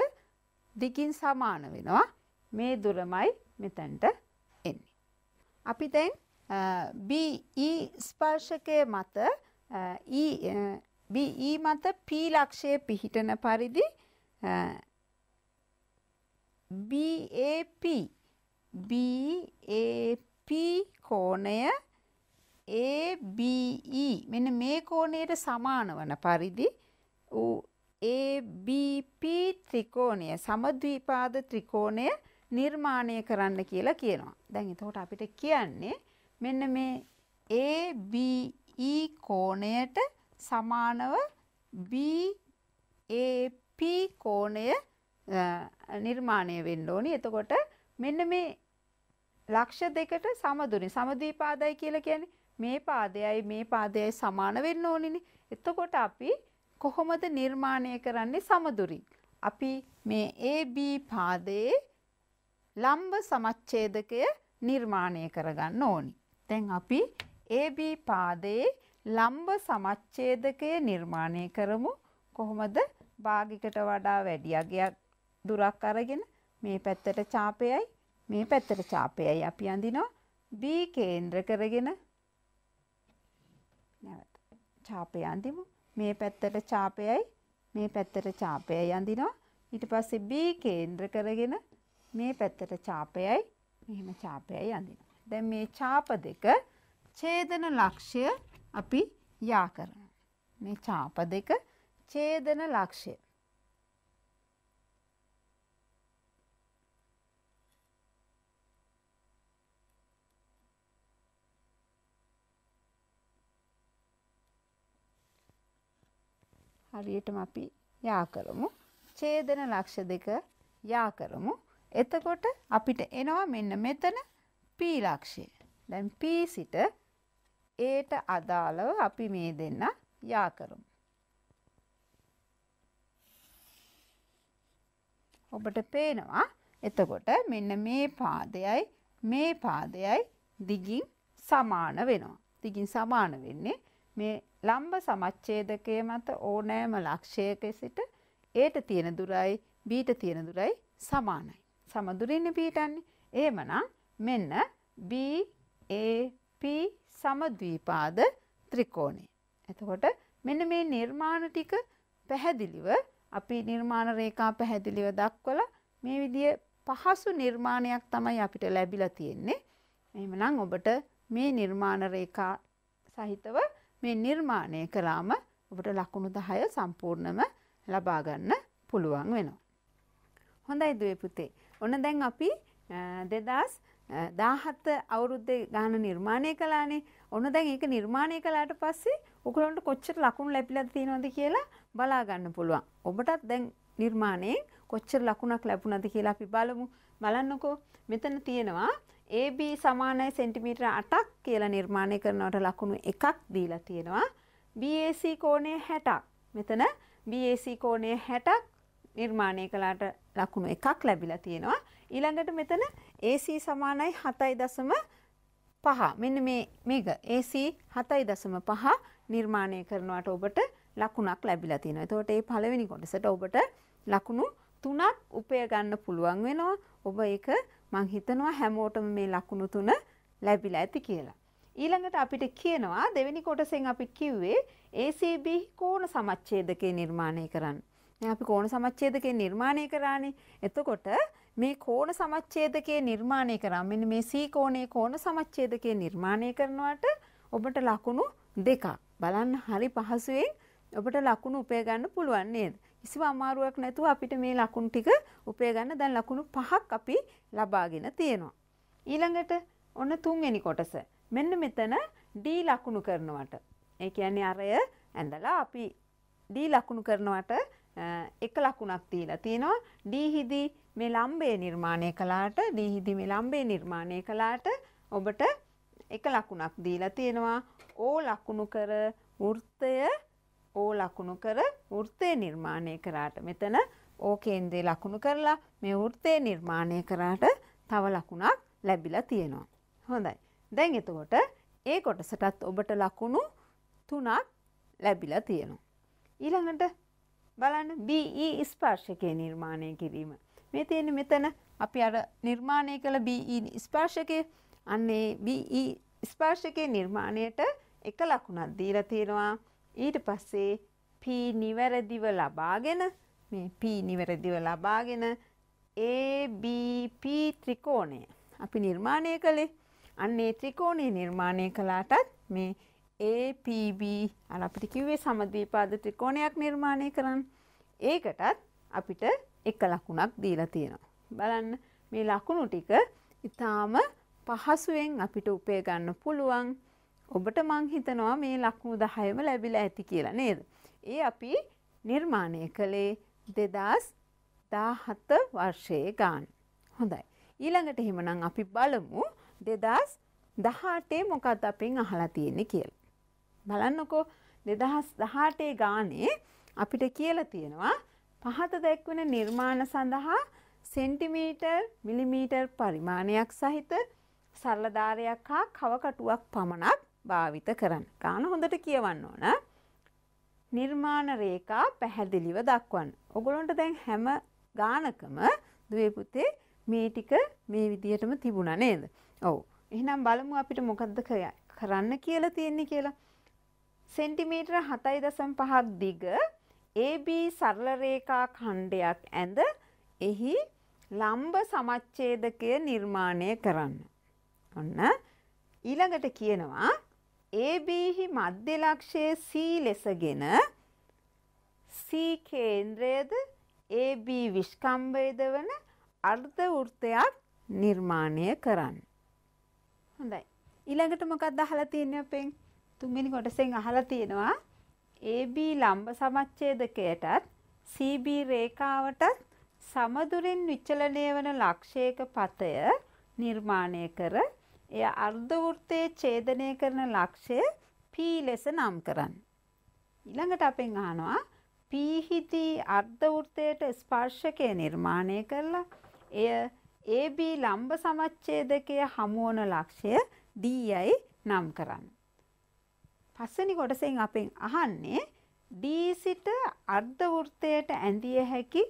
දිගින් සමාන වෙනවා. මේ දුරමයි මෙතනට එන්නේ. අපි දැන් BE ස්පර්ශකයේ මත BE මත P ලක්ෂයේ පිහිටන පරිදි BAP BAP කෝණය A B E මෙන්න මේ කෝණයට සමාන වන පරිදි A B P ත්‍රිකෝණය, සමද්විපාද ත්‍රිකෝණය නිර්මාණය කරන්න කියලා කියනවා. දැන් එතකොට අපිට කියන්නේ මෙන්න මේ A B E කෝණයට සමානව B A P කෝණය නිර්මාණය වෙන්න ඕනි. එතකොට මෙන්න මේ ලක්ෂ දෙකට සමදුනේ, සමද්විපාදයි කියලා කියන්නේ මේ පාදයයි මේ පාදයයි සමාන වෙන්න ඕනිනේ. එතකොට අපි කොහොමද නිර්මාණය කරන්නේ සමදුරි? අපි මේ A B පාදයේ ලම්බ සමච්ඡේදකය නිර්මාණය කරගන්න ඕනි. දැන් අපි A B පාදයේ ලම්බ සමච්ඡේදකය නිර්මාණය කරමු. කොහොමද? භාගිකට වඩා වැඩි අගයක් දුරක් අරගෙන මේ පැත්තට ඡාපයයි මේ පැත්තට ඡාපයයි අපි අඳිනවා. B කේන්ද්‍ර කරගෙන නැවත ඡාපය අඳිමු. මේ පැත්තට ඡාපයයි මේ පැත්තට ඡාපයයි අඳිනවා. ඊට පස්සේ B කේන්ද්‍ර කරගෙන මේ පැත්තට ඡාපයයි මෙහෙම ඡාපයයි අඳිනවා. දැන් මේ ඡාප දෙක ඡේදන ලක්ෂය අපි යා කරනවා. මේ ඡාප දෙක ඡේදන ලක්ෂය. හරියටම අපි යා කරමු. ඡේදන ලක්ෂ දෙක යා කරමු. එතකොට අපිට එනවා මෙන්න මෙතන P ලක්ෂය. දැන් P සිට Aට අදාළව අපි මේ දෙන්න යා කරමු. ඔබට පේනවා එතකොට මෙන්න මේ පාදයයි මේ පාදයයි දිගින් සමාන වෙනවා. දිගින් සමාන වෙන්නේ මේ ලම්බ සමච්ඡේදකයේ මත ඕනෑම ලක්ෂයක සිට Aට තියෙන දුරයි Bට තියෙන දුරයි සමානයි. සම දුරින් පිටන්නේ. එහෙමනම් මෙන්න B A P සමද්විපාද ත්‍රිකෝණය. එතකොට මෙන්න මේ නිර්මාණ ටික පැහැදිලිව අපි නිර්මාණ රේඛා පැහැදිලිව දක්වලා මේ විදිය පහසු නිර්මාණයක් තමයි අපිට ලැබිලා තියෙන්නේ. එහෙමනම් ඔබට මේ නිර්මාණ රේඛා සහිතව මේ නිර්මාණය කළාම ඔබට ලකුණු දහය සම්පූර්ණම ලබා ගන්න පුළුවන් වෙනවා. හොඳයි දුවේ පුතේ. ඔන්න දැන් අපි දෙදාස් දහසට අවුරුද්දේ ගාන නිර්මාණය කළානේ. ඔන්න දැන් ඒක නිර්මාණය කළාට පස්සේ ඔයගොල්ලන්ට කොච්චර ලකුණු ලැබිලාද තියෙනවද කියලා බලා ගන්න පුළුවන්. ඔබටත් දැන් නිර්මාණයෙන් කොච්චර ලකුණක් ලැබුණාද කියලා අපි බලමු. බලන්නකෝ මෙතන තියෙනවා A B සමානයි සෙන්ටිමීටර අටක් කියලා නිර්මාණය කරනකොට ලකුණු එකක් දීලා තියෙනවා. B A C කෝණය හැටක්. මෙතන B A C කෝණය හැටක් නිර්මාණය කළාට ලකුණු එකක් ලැබිලා තියෙනවා. ඊළඟට මෙතන A C සමානයි හතයි දශම පහ. මෙන්න මේ මේක A C හතයි දශම පහ නිර්මාණය කරනකොට ඔබට ලකුණක් ලැබිලා තියෙනවා. එතකොට මේ පළවෙනි කොටසට ඔබට ලකුණු තුනක් උපය ගන්න පුළුවන් වෙනවා. ඔබ ඒක මං හිතනවා හැමෝටම මේ ලකුණු තුන ලැබිලා ඇති කියලා. ඊළඟට අපිට කියනවා දෙවෙනි කොටසෙන් අපි කිව්වේ A C B කෝණ සමච්ඡේදකේ නිර්මාණය කරන්න. දැන් අපි කෝණ සමච්ඡේදකේ නිර්මාණය කරානේ. එතකොට මේ කෝණ සමච්ඡේදකේ නිර්මාණය කරා මෙන්න මේ C කෝණයේ කෝණ සමච්ඡේදකේ නිර්මාණය කරනකොට ඔබට ලකුණු දෙකක් බලන්න හරි පහසුවෙන් ඔබට ලකුණු උපය ගන්න පුළුවන් නේද? කිසිම අමාරුවක් නැතුව අපිට මේ ලකුණු ටික උපය ගන්න දැන් ලකුණු පහක් අපි ලබාගෙන තියෙනවා. ඊළඟට ඔන්න තුන්වෙනි කොටස. මෙන්න මෙතන D ලකුණු කරනවට. ඒ කියන්නේ අරය ඇඳලා අපි D ලකුණු කරනවට එක ලකුණක් තියලා තියෙනවා. D හිදී මේ ලම්බය නිර්මාණය කළාට D හිදී මේ ලම්බය නිර්මාණය කළාට ඔබට එක ලකුණක් දීලා තියෙනවා. O ලකුණු කර වෘත්තය O ලකුණු කර වෘත්තය නිර්මාණය කරාට මෙතන O කේන්ද්‍රය ලකුණු කරලා මේ වෘත්තය නිර්මාණය කරාට තව ලකුණක් ලැබිලා තියෙනවා. හොඳයි. දැන් එතකොට ඒ කොටසටත් ඔබට ලකුණු තුනක් ලැබිලා තියෙනවා. ඊළඟට බලන්න B E ස්පර්ශකයේ නිර්මාණය කිරීම. මේ තියෙන මෙතන අපි අර නිර්මාණය කළ B E ස්පර්ශකයේ අන්නේ B E ස්පර්ශකයේ නිර්මාණයට එක ලකුණක් දීලා තියෙනවා. ඊට පස්සේ P නිවැරදිව ලබාගෙන මේ P නිවැරදිව ලබාගෙන A B P ත්‍රිකෝණය අපි නිර්මාණය කළේ. අන්න ඒ ත්‍රිකෝණය නිර්මාණය කළාටත් මේ A P B අර අපිට කිව්වේ සමද්විපාද ත්‍රිකෝණයක් නිර්මාණය කරන්න. ඒකටත් අපිට එක ලකුණක් දීලා තියෙනවා. බලන්න මේ ලකුණු ටික ඊටාම පහසුවෙන් අපිට උපය ගන්න පුළුවන්. ඔබට මං හිතනවා මේ ලකුණු දහයම ලැබිලා ඇති කියලා නේද? ඒ අපි නිර්මාණය කළේ දෙදාස් දහසට වර්ෂයේ ගාන. හොඳයි. ඊළඟට එහෙමනම් අපි බලමු දෙදාස් දහඅටේ මොකක්ද අපෙන් අහලා තියෙන්නේ කියලා. බලන්නකෝ දෙදාස් දහඅටේ ගානේ අපිට කියලා තියෙනවා පහත දැක්වෙන නිර්මාණ සඳහා සෙන්ටිමීටර් මිලිමීටර් පරිමාණයක් සහිත සරල ධාරයක් හා කවකටුවක් පමණක් භාවිත කරන්න. ගාන හොඳට කියවන්න ඕන. නිර්මාණ රේඛා පැහැදිලිව දක්වන්න. ඔයගොල්ලන්ට දැන් හැම ගානකම දුවේ පුතේ මේ ටික මේ විදිහටම තිබුණා නේද? ඔව්. එහෙනම් බලමු අපිට මොකද්ද කරන්න කියලා තියෙන්නේ කියලා. සෙන්ටිමීටර හතයි දශම පහක් දිග A B සරල රේඛා ඛණ්ඩයක් ඇඳ එහි ලම්බ සමච්ඡේදකය නිර්මාණය කරන්න. ඔන්න ඊළඟට කියනවා A B හි මධ්‍ය ලක්ෂයේ C ලෙසගෙන C කේන්ද්‍රයේද A B විස්කම්භයද වන අර්ධ වෘත්තයක් නිර්මාණය කරන්න. හොඳයි. ඊළඟට මොකක්ද අහලා තියෙන්නේ අපෙන්? තුන්වෙනි කොටසෙන් අහලා තියෙනවා A B ලම්බ සමච්ඡේදකයටත් C B රේඛාවටත් සමදුරින් විචලනය වන ලක්ෂයක පතය නිර්මාණය කර එය අර්ධ වෘත්තයේ ඡේදනය කරන ලක්ෂය P ලෙස නම් කරන්න. ඊළඟට අපෙන් අහනවා P හිදී අර්ධ වෘත්තයට ස්පර්ශකය නිර්මාණය කරලා එය ए बी लंब සමච්ඡේදකයේ හමුවන ලක්ෂය Dයි නම් කරන්න. පස්වෙනි කොටසෙන් අපෙන් අහන්නේ D සිට අර්ධ වෘත්තයට ඇඳිය හැකි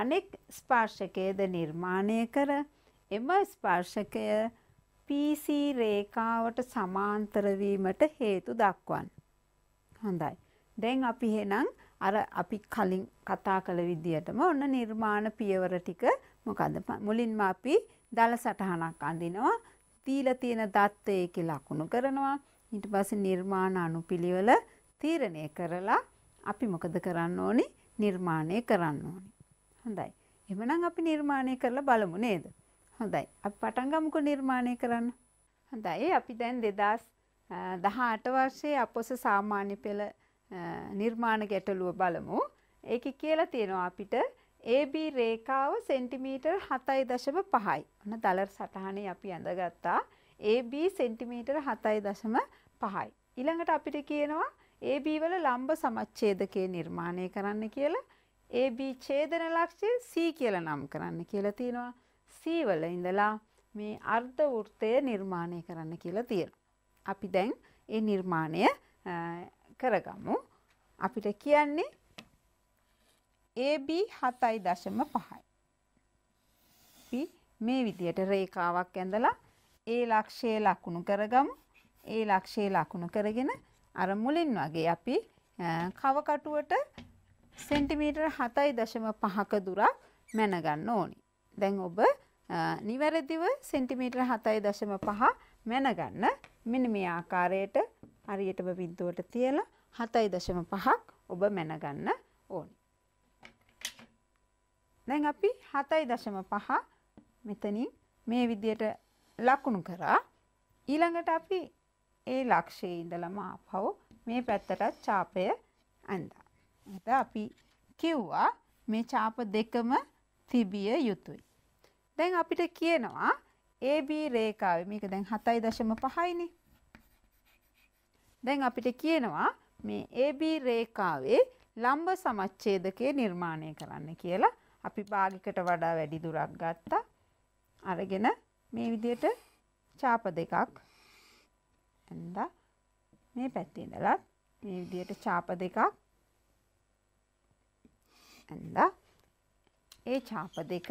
අනෙක් ස්පර්ශකයේද නිර්මාණය කර එම ස්පර්ශකය P C රේඛාවට සමාන්තර වීමට හේතු දක්වන්න. හොඳයි. දැන් අපි එහෙනම් අර අපි කලින් කතා කළ විදියටම ඔන්න නිර්මාණ පියවර ටික මොකද්ද මුලින්ම අපි දල සටහනක් අඳිනවා තීලා තියෙන தත්ත්වය කියලා ලකුණු කරනවා ඊට පස්සේ නිර්මාණ අනුපිළිවෙල තීරණය කරලා අපි මොකද කරන්න ඕනි නිර්මාණය කරන්න ඕනි හොඳයි එහෙනම් අපි නිර්මාණය කරලා බලමු නේද හොඳයි අපි පටන් ගමුකෝ නිර්මාණය කරන්න හොඳයි අපි දැන් දෙදාස් දහඅට වර්ෂයේ අපොස සාමාන්‍ය පෙළ निर्माण ගැටලුව බලමු ඒකේ කියලා තියෙනවා අපිට A B රේඛාව සෙන්ටිමීටර් හතයි දශම පහයි ඔන්න ඩලර් සටහනේ අපි අඳගත්තා A B සෙන්ටිමීටර් හතයි දශම පහයි ඊළඟට අපිට කියනවා A B වල ලම්බ සමච්ඡේදකයේ නිර්මාණය කරන්න කියලා A B ඡේදන ලක්ෂය C කියලා නම් කරන්න කියලා තියෙනවා C වල ඉඳලා මේ අර්ධ වෘත්තය නිර්මාණය කරන්න කියලා තියෙනවා අපි දැන් ඒ නිර්මාණය කරගමු අපිට කියන්නේ A B හතයි දශම පහයි අපි මේ විදියට රේඛාවක් ඇඳලා A ලක්ෂයේ ලකුණු කරගමු A ලක්ෂයේ ලකුණු කරගෙන අර මුලින් වගේ අපි කව කටුවට සෙන්ටිමීටර හතයි දශම පහක දුරක් මැන ගන්න ඕනි. දැන් ඔබ නිවැරදිව සෙන්ටිමීටර හතයි දශම පහ මැන ගන්න මෙන්න මේ ආකාරයට හරියටම බිඳුවට තියලා හතයි දශම පහක් ඔබ මැන ගන්න ඕනි. දැන් අපි හතයි දශම පහ මෙතනින් මේ විදියට ලකුණු කරා. ඊළඟට අපි ඒ ලක්ෂයේ ඉඳලම ආපහු මේ පැත්තට ඡාපය අඳා. හිත අපි කිව්වා මේ ඡාප දෙකම තිබිය යුතුයි. දැන් අපිට කියනවා A B රේඛාවේ මේක දැන් හතයි දශම පහයිනේ. දැන් අපිට කියනවා මේ A B රේඛාවේ ලම්බ සමච්ඡේදකය නිර්මාණය කරන්න කියලා. අපි භාගිකට වඩා වැඩි දුරක් ගත්තා. අරගෙන මේ විදියට ඡාප දෙකක් ඇඳලා මේ පැත්තේ ඉඳලා මේ විදියට ඡාප දෙකක් ඇඳලා ඒ ඡාප දෙක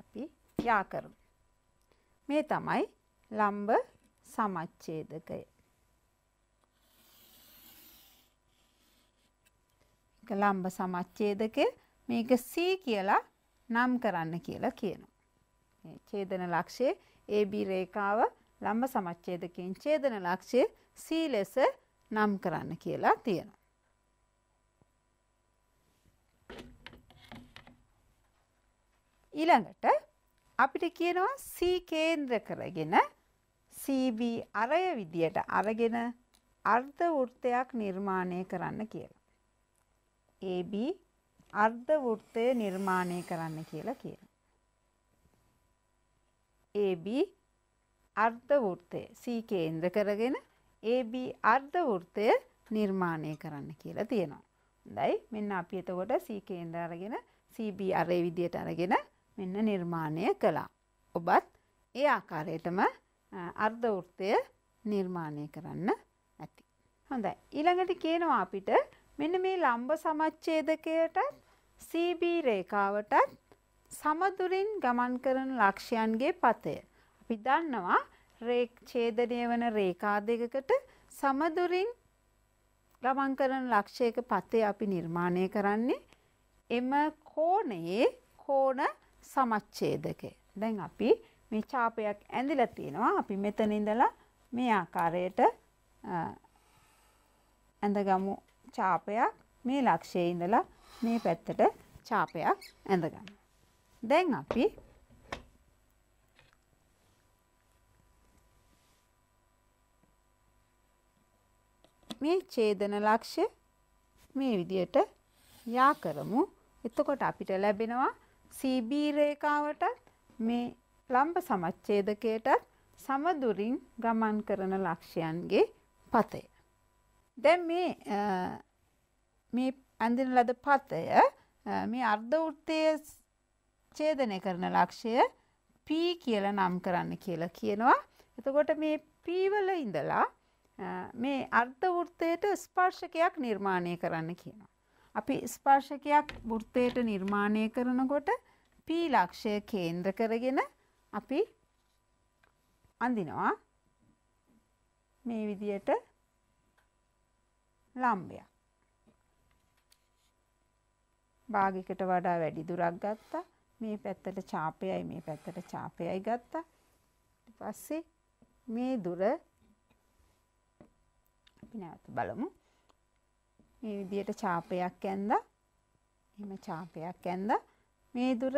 අපි යා කරමු. මේ තමයි लंब समच्छेदकය लंब समच्छेदකය මේක C කියලා නම් කරන්න කියලා කියනවා මේ ඡේදන ලක්ෂයේ A B රේඛාව ලම්බ සමච්ඡේදකයෙන් ඡේදන ලක්ෂය C ලෙස නම් කරන්න කියලා තියෙනවා ඊළඟට අපිට කියනවා C කේන්ද්‍ර කරගෙන C B අරය විදියට අරගෙන අර්ධ වෘත්තයක් නිර්මාණය කරන්න කියලා. A B අර්ධ වෘත්තය නිර්මාණය කරන්න කියලා කියනවා. A B අර්ධ වෘත්තය C කේන්ද්‍ර කරගෙන A B අර්ධ වෘත්තය නිර්මාණය කරන්න කියලා තියෙනවා. හොඳයි මෙන්න අපි එතකොට C කේන්ද්‍ර අරගෙන C B අරය විදියට අරගෙන මෙන්න නිර්මාණය කළා. ඔබත් ඒ ආකාරයටම අර්ධ වෘත්තය නිර්මාණය කරන්න ඇති. හොඳයි. ඊළඟට කියනවා අපිට මෙන්න මේ ලම්බ සමච්ඡේදකයට C B රේඛාවට සමදුරින් ගමන් කරන ලක්ෂයන්ගේ පතය. අපි දන්නවා ඡේදනය වන රේඛා දෙකකට සමදුරින් ගමන් කරන ලක්ෂයක පතය අපි නිර්මාණය කරන්නේ එම කෝණයේ කෝණ සමච්ඡේදකය. දැන් අපි මේ ඡාපයක් ඇඳලා තිනවා. අපි මෙතන ඉඳලා මේ ආකාරයට ඇඳගමු ඡාපයක්. මේ ලක්ෂයේ ඉඳලා මේ පැත්තට ඡාපයක් ඇඳගමු. දැන් අපි මේ ඡේදන ලක්ෂය මේ විදියට යා කරමු. එතකොට අපිට ලැබෙනවා C B රේඛාවට මේ ලම්බ සමච්ඡේදකයට සමදුරින් ගමන් කරන ලක්ෂයන්ගේ පතය. දැන් මේ මේ අඳින ලද පතය मैं अर्ध वृत्तीय छेदने करने लक्ष्य पी කියලා नामकरण කියලා කියනවා. එතකොට මේ p වල ඉඳලා මේ අර්ධ වෘත්තයට ස්පර්ශකයක් නිර්මාණය කරන්න කියනවා. අපි ස්පර්ශකයක් වෘත්තයට නිර්මාණය කරනකොට p ලක්ෂය කේන්ද්‍ර කරගෙන අපි අඳිනවා මේ විදියට ලම්බයක්. භාගයකට වඩා වැඩි දුරක් ගත්තා. මේ පැත්තට ඡාපයයි මේ පැත්තට ඡාපයයි ගත්තා. ඊට පස්සේ මේ දුර අපි නැවත බලමු. මේ විදියට ඡාපයක් ඇඳලා එහෙම ඡාපයක් ඇඳලා මේ දුර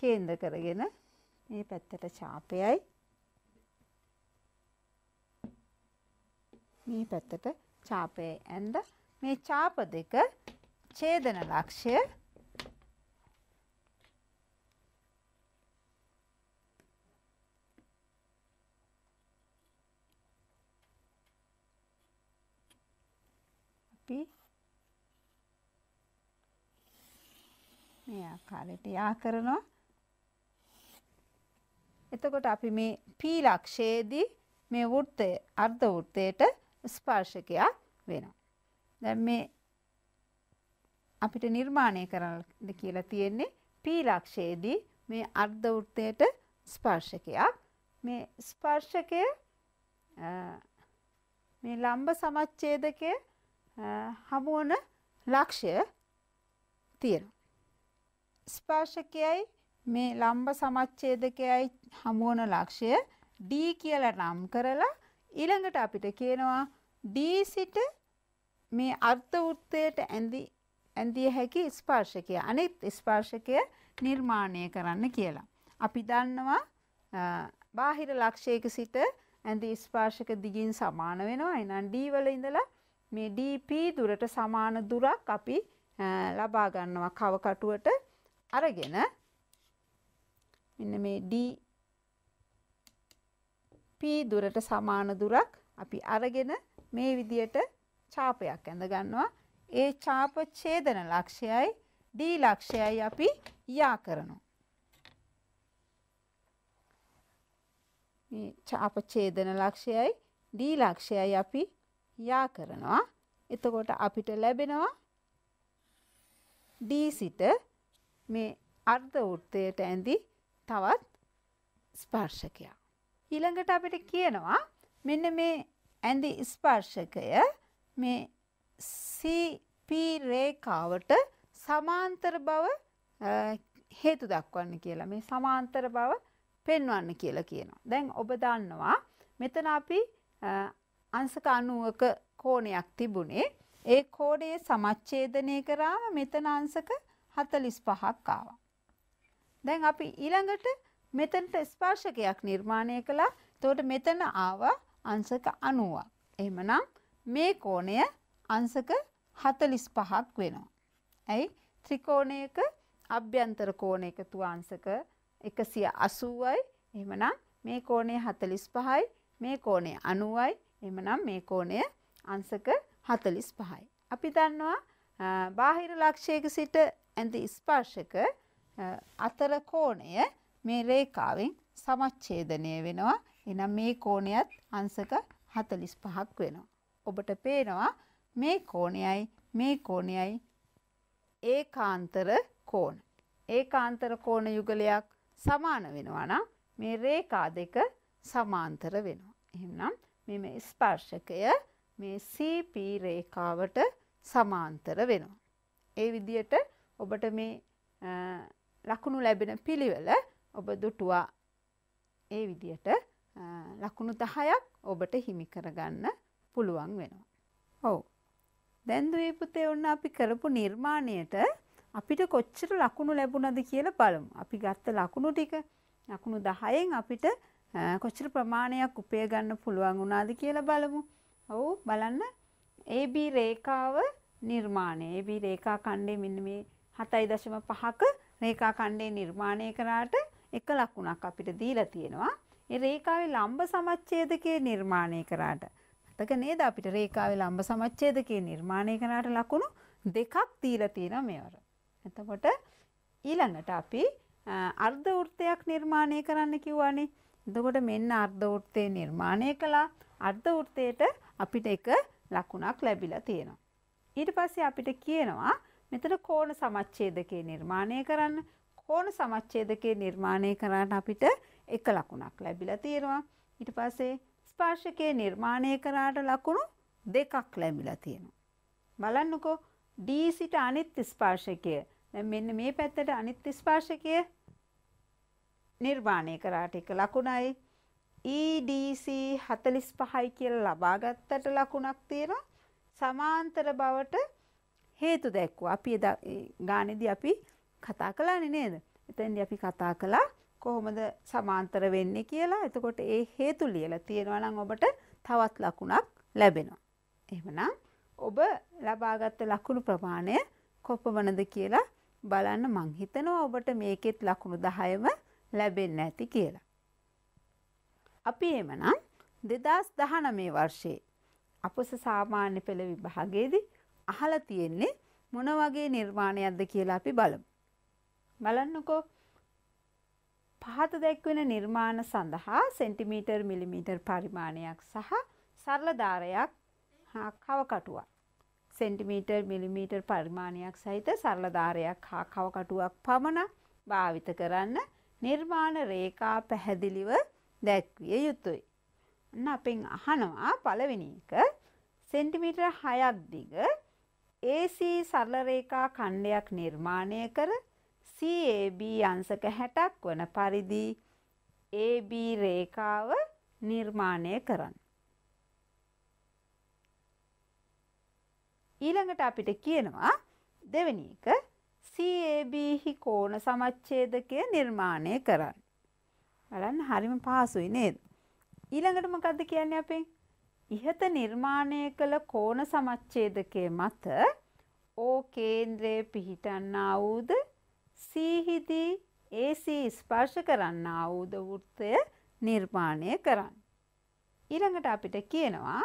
කේන්ද්‍ර කරගෙන මේ පැත්තට ඡාපයයි මේ පැත්තට ඡාපයයි ඇඳලා මේ ඡාප දෙක ඡේදන ලක්ෂය මේ ආකාරයට යා කරනවා. එතකොට අපි මේ p ලක්ෂයේදී මේ වෘත්තය අර්ධ වෘත්තයට ස්පර්ශකයක් වෙනවා. දැන් මේ අපිට නිර්මාණය කරන්න කියලා තියෙන්නේ p ලක්ෂයේදී මේ අර්ධ වෘත්තයට ස්පර්ශකයක්. මේ ස්පර්ශකය මේ ලම්බ සමච්ඡේදකයේ හමු වන ලක්ෂය තියෙනවා. ස්පර්ශකයයි මේ ලම්බ සමච්ඡේදකයයි හමු වන ලක්ෂය D කියලා නම් කරලා ඊළඟට අපිට කියනවා D සිට මේ අර්ථ වෘත්තයට ඇඳි ඇඳිය හැකි ස්පර්ශකය අනිත් ස්පර්ශකය නිර්මාණය කරන්න කියලා. අපි දන්නවා බාහිර ලක්ෂයක සිට ඇඳි ස්පර්ශක දිගින් සමාන වෙනවා. එහෙනම් D වල ඉඳලා මේ D P දුරට සමාන දුරක් අපි ලබා ගන්නවා කව කටුවට අරගෙන. මෙන්න මේ D P දුරට සමාන දුරක් අපි අරගෙන මේ විදියට ඡාපයක් ඇඳ ගන්නවා. ඒ ඡාප ඡේදන ලක්ෂයයි D ලක්ෂයයි අපි යා කරනවා. මේ ඡාප ඡේදන ලක්ෂයයි D ලක්ෂයයි අපි යා කරනවා. එතකොට අපිට ලැබෙනවා D සිට මේ අර්ධ වෘත්තයට ඇඳි තවත් ස්පර්ශකයක්. ඊළඟට අපිට කියනවා මෙන්න මේ ඇඳි ස්පර්ශකය මේ C P රේඛාවට සමාන්තර බව හේතු දක්වන්න කියලා. මේ සමාන්තර බව පෙන්වන්න කියලා කියනවා. දැන් ඔබ දන්නවා මෙතන අපි අංශක අනූවක කෝණයක් තිබුණේ. ඒ කෝණය සමච්ඡේදනය කරාම මෙතන අංශක හතළිස් පහක් ආවා. දැන් අපි ඊළඟට මෙතනට ස්පර්ශකයක් නිර්මාණය කළා. එතකොට මෙතන ආවා අංශක අනූවක්. එහෙමනම් මේ කෝණය අංශක හතළිස් පහක් වෙනවා. ඇයි? ත්‍රිකෝණයක අභ්‍යන්තර කෝණ එකතු අංශක එකසිය අසූවයි. එහෙමනම් මේ කෝණය හතළිස් පහයි, මේ කෝණය අනූවයි. එහෙමනම් මේ කෝණය අංශක හතළිස් පහයි. අපි දන්නවා බාහිර ලක්ෂයක සිට ඇඳි ස්පර්ශක අතර කෝණය මේ රේඛාවෙන් සමච්ඡේදනය වෙනවා. එහෙනම් මේ කෝණයත් අංශක හතළිස් පහක් වෙනවා. ඔබට පේනවා මේ කෝණයයි මේ කෝණයයි ඒකාන්තර කෝණ. ඒකාන්තර කෝණ යුගලයක් සමාන වෙනවා නම් මේ රේඛා දෙක සමාන්තර වෙනවා. එහෙනම් මේ ස්පර්ශකය මේ C P රේඛාවට සමාන්තර වෙනවා. ඒ විදිහට ඔබට මේ ලකුණු ලැබෙන පිළිවෙල ඔබ දුටුවා. ඒ විදිහට ලකුණු දහයක් ඔබට හිමි කරගන්න පුළුවන් වෙනවා. ඔව්. දැන් දුවේ පුතේ ඔන්න අපි කරපු නිර්මාණයට අපිට කොච්චර ලකුණු ලැබුණද කියලා බලමු. අපි ගත්ත ලකුණු ටික ලකුණු දහයෙන් අපිට කොච්චර ප්‍රමාණයක් උපය ගන්න පුළුවන් වුණාද කියලා බලමු. ඔව් බලන්න A B රේඛාව නිර්මාණය. A B රේඛා ඛණ්ඩයේ මෙන්න මේ හතයි දශම පහක රේඛා ඛණ්ඩේ නිර්මාණය කරාට එක ලකුණක් අපිට දීලා තියෙනවා. ඒ රේඛාවේ ලම්බ සමච්ඡේදකයේ නිර්මාණය කරාට. මතක නේද අපිට රේඛාවේ ලම්බ සමච්ඡේදකයේ නිර්මාණය කරාට ලකුණු දෙකක් දීලා තියෙනවා මේවර. එතකොට ඊළඟට අපි අර්ධ වෘත්තයක් නිර්මාණය කරන්න කිව්වනේ. එතකොට මෙන්න අර්ධ වෘත්තය නිර්මාණය කළා. අර්ධ වෘත්තයට අපිට එක ලකුණක් ලැබිලා තියෙනවා. ඊට පස්සේ අපිට කියනවා මෙතන කෝණ සමච්ඡේදකේ නිර්මාණය කරන්න. කෝණ සමච්ඡේදකේ නිර්මාණය කරාට අපිට එක ලකුණක් ලැබිලා තියෙනවා. ඊට පස්සේ ස්පර්ශකේ නිර්මාණය කරාට ලකුණු දෙකක් ලැබිලා තියෙනවා. බලන්නකෝ D සිට අනිත් ස්පර්ශකය. දැන් මෙන්න මේ පැත්තට අනිත් ස්පර්ශකය නිර්මාණය කරාට එක ලකුණයි. E D C හතළිස් පහයි කියලා ලබා ගත්තට ලකුණක් තියෙනවා. සමාන්තර බවට හේතු දැක්වුවා. අපි ගානේදී අපි කතා කළානේ නේද? එතෙන්දී අපි කතා කළා කොහොමද සමාන්තර වෙන්නේ කියලා. එතකොට ඒ හේතු ලියලා තියෙනවා නම් ඔබට තවත් ලකුණක් ලැබෙනවා. එහෙමනම් ඔබ ලබාගත් ලකුණු ප්‍රමාණය කොපමණද කියලා බලන්න. මං හිතනවා ඔබට මේකෙත් ලකුණු දහයම ලැබෙන්න ඇති කියලා. අපි එහෙමනම් දෙදහස් දහනවය වර්ෂයේ අපොස සාමාන්‍ය පෙළ විභාගයේදී අහලා තියෙන්නේ මොන වගේ නිර්මාණයක්ද කියලා අපි බලමු. බලන්නකෝ. පහත දැක්වෙන නිර්මාණ සඳහා සෙන්ටිමීටර් මිලිමීටර් පරිමාණයක් සහ සරල දාරයක් හා කවකටුවක්. සෙන්ටිමීටර් මිලිමීටර් පරිමාණයක් සහිත සරල දාරයක් හා කවකටුවක් පමණ භාවිත කරන්න නිර්මාණ රේඛා පැහැදිලිව දැක්විය යුතුයි. අන්න අපෙන් අහනවා පළවෙනි එක සෙන්ටිමීටර හයක් දිග A C සරල රේඛා ඛණ්ඩයක් නිර්මාණය කර C A B අංශක හැටක් වන පරිදි A B රේඛාව නිර්මාණය කරන්න. ඊළඟට අපිට කියනවා දෙවෙනි එක C A B හි කෝණ සමච්ඡේදකය නිර්මාණය කරන්න. බලන්න හරිම පහසුයි නේද? ඊළඟට මොකද්ද කියන්නේ අපෙන්? ඉහත නිර්මාණය කළ කෝණ සමච්ඡේදකයේ මත O කේන්ද්‍රයේ පිහිටන්නා වූද C හිදී A C ස්පර්ශ කරන්නා වූද වෘත්තය නිර්මාණය කරන්න. ඊළඟට අපිට කියනවා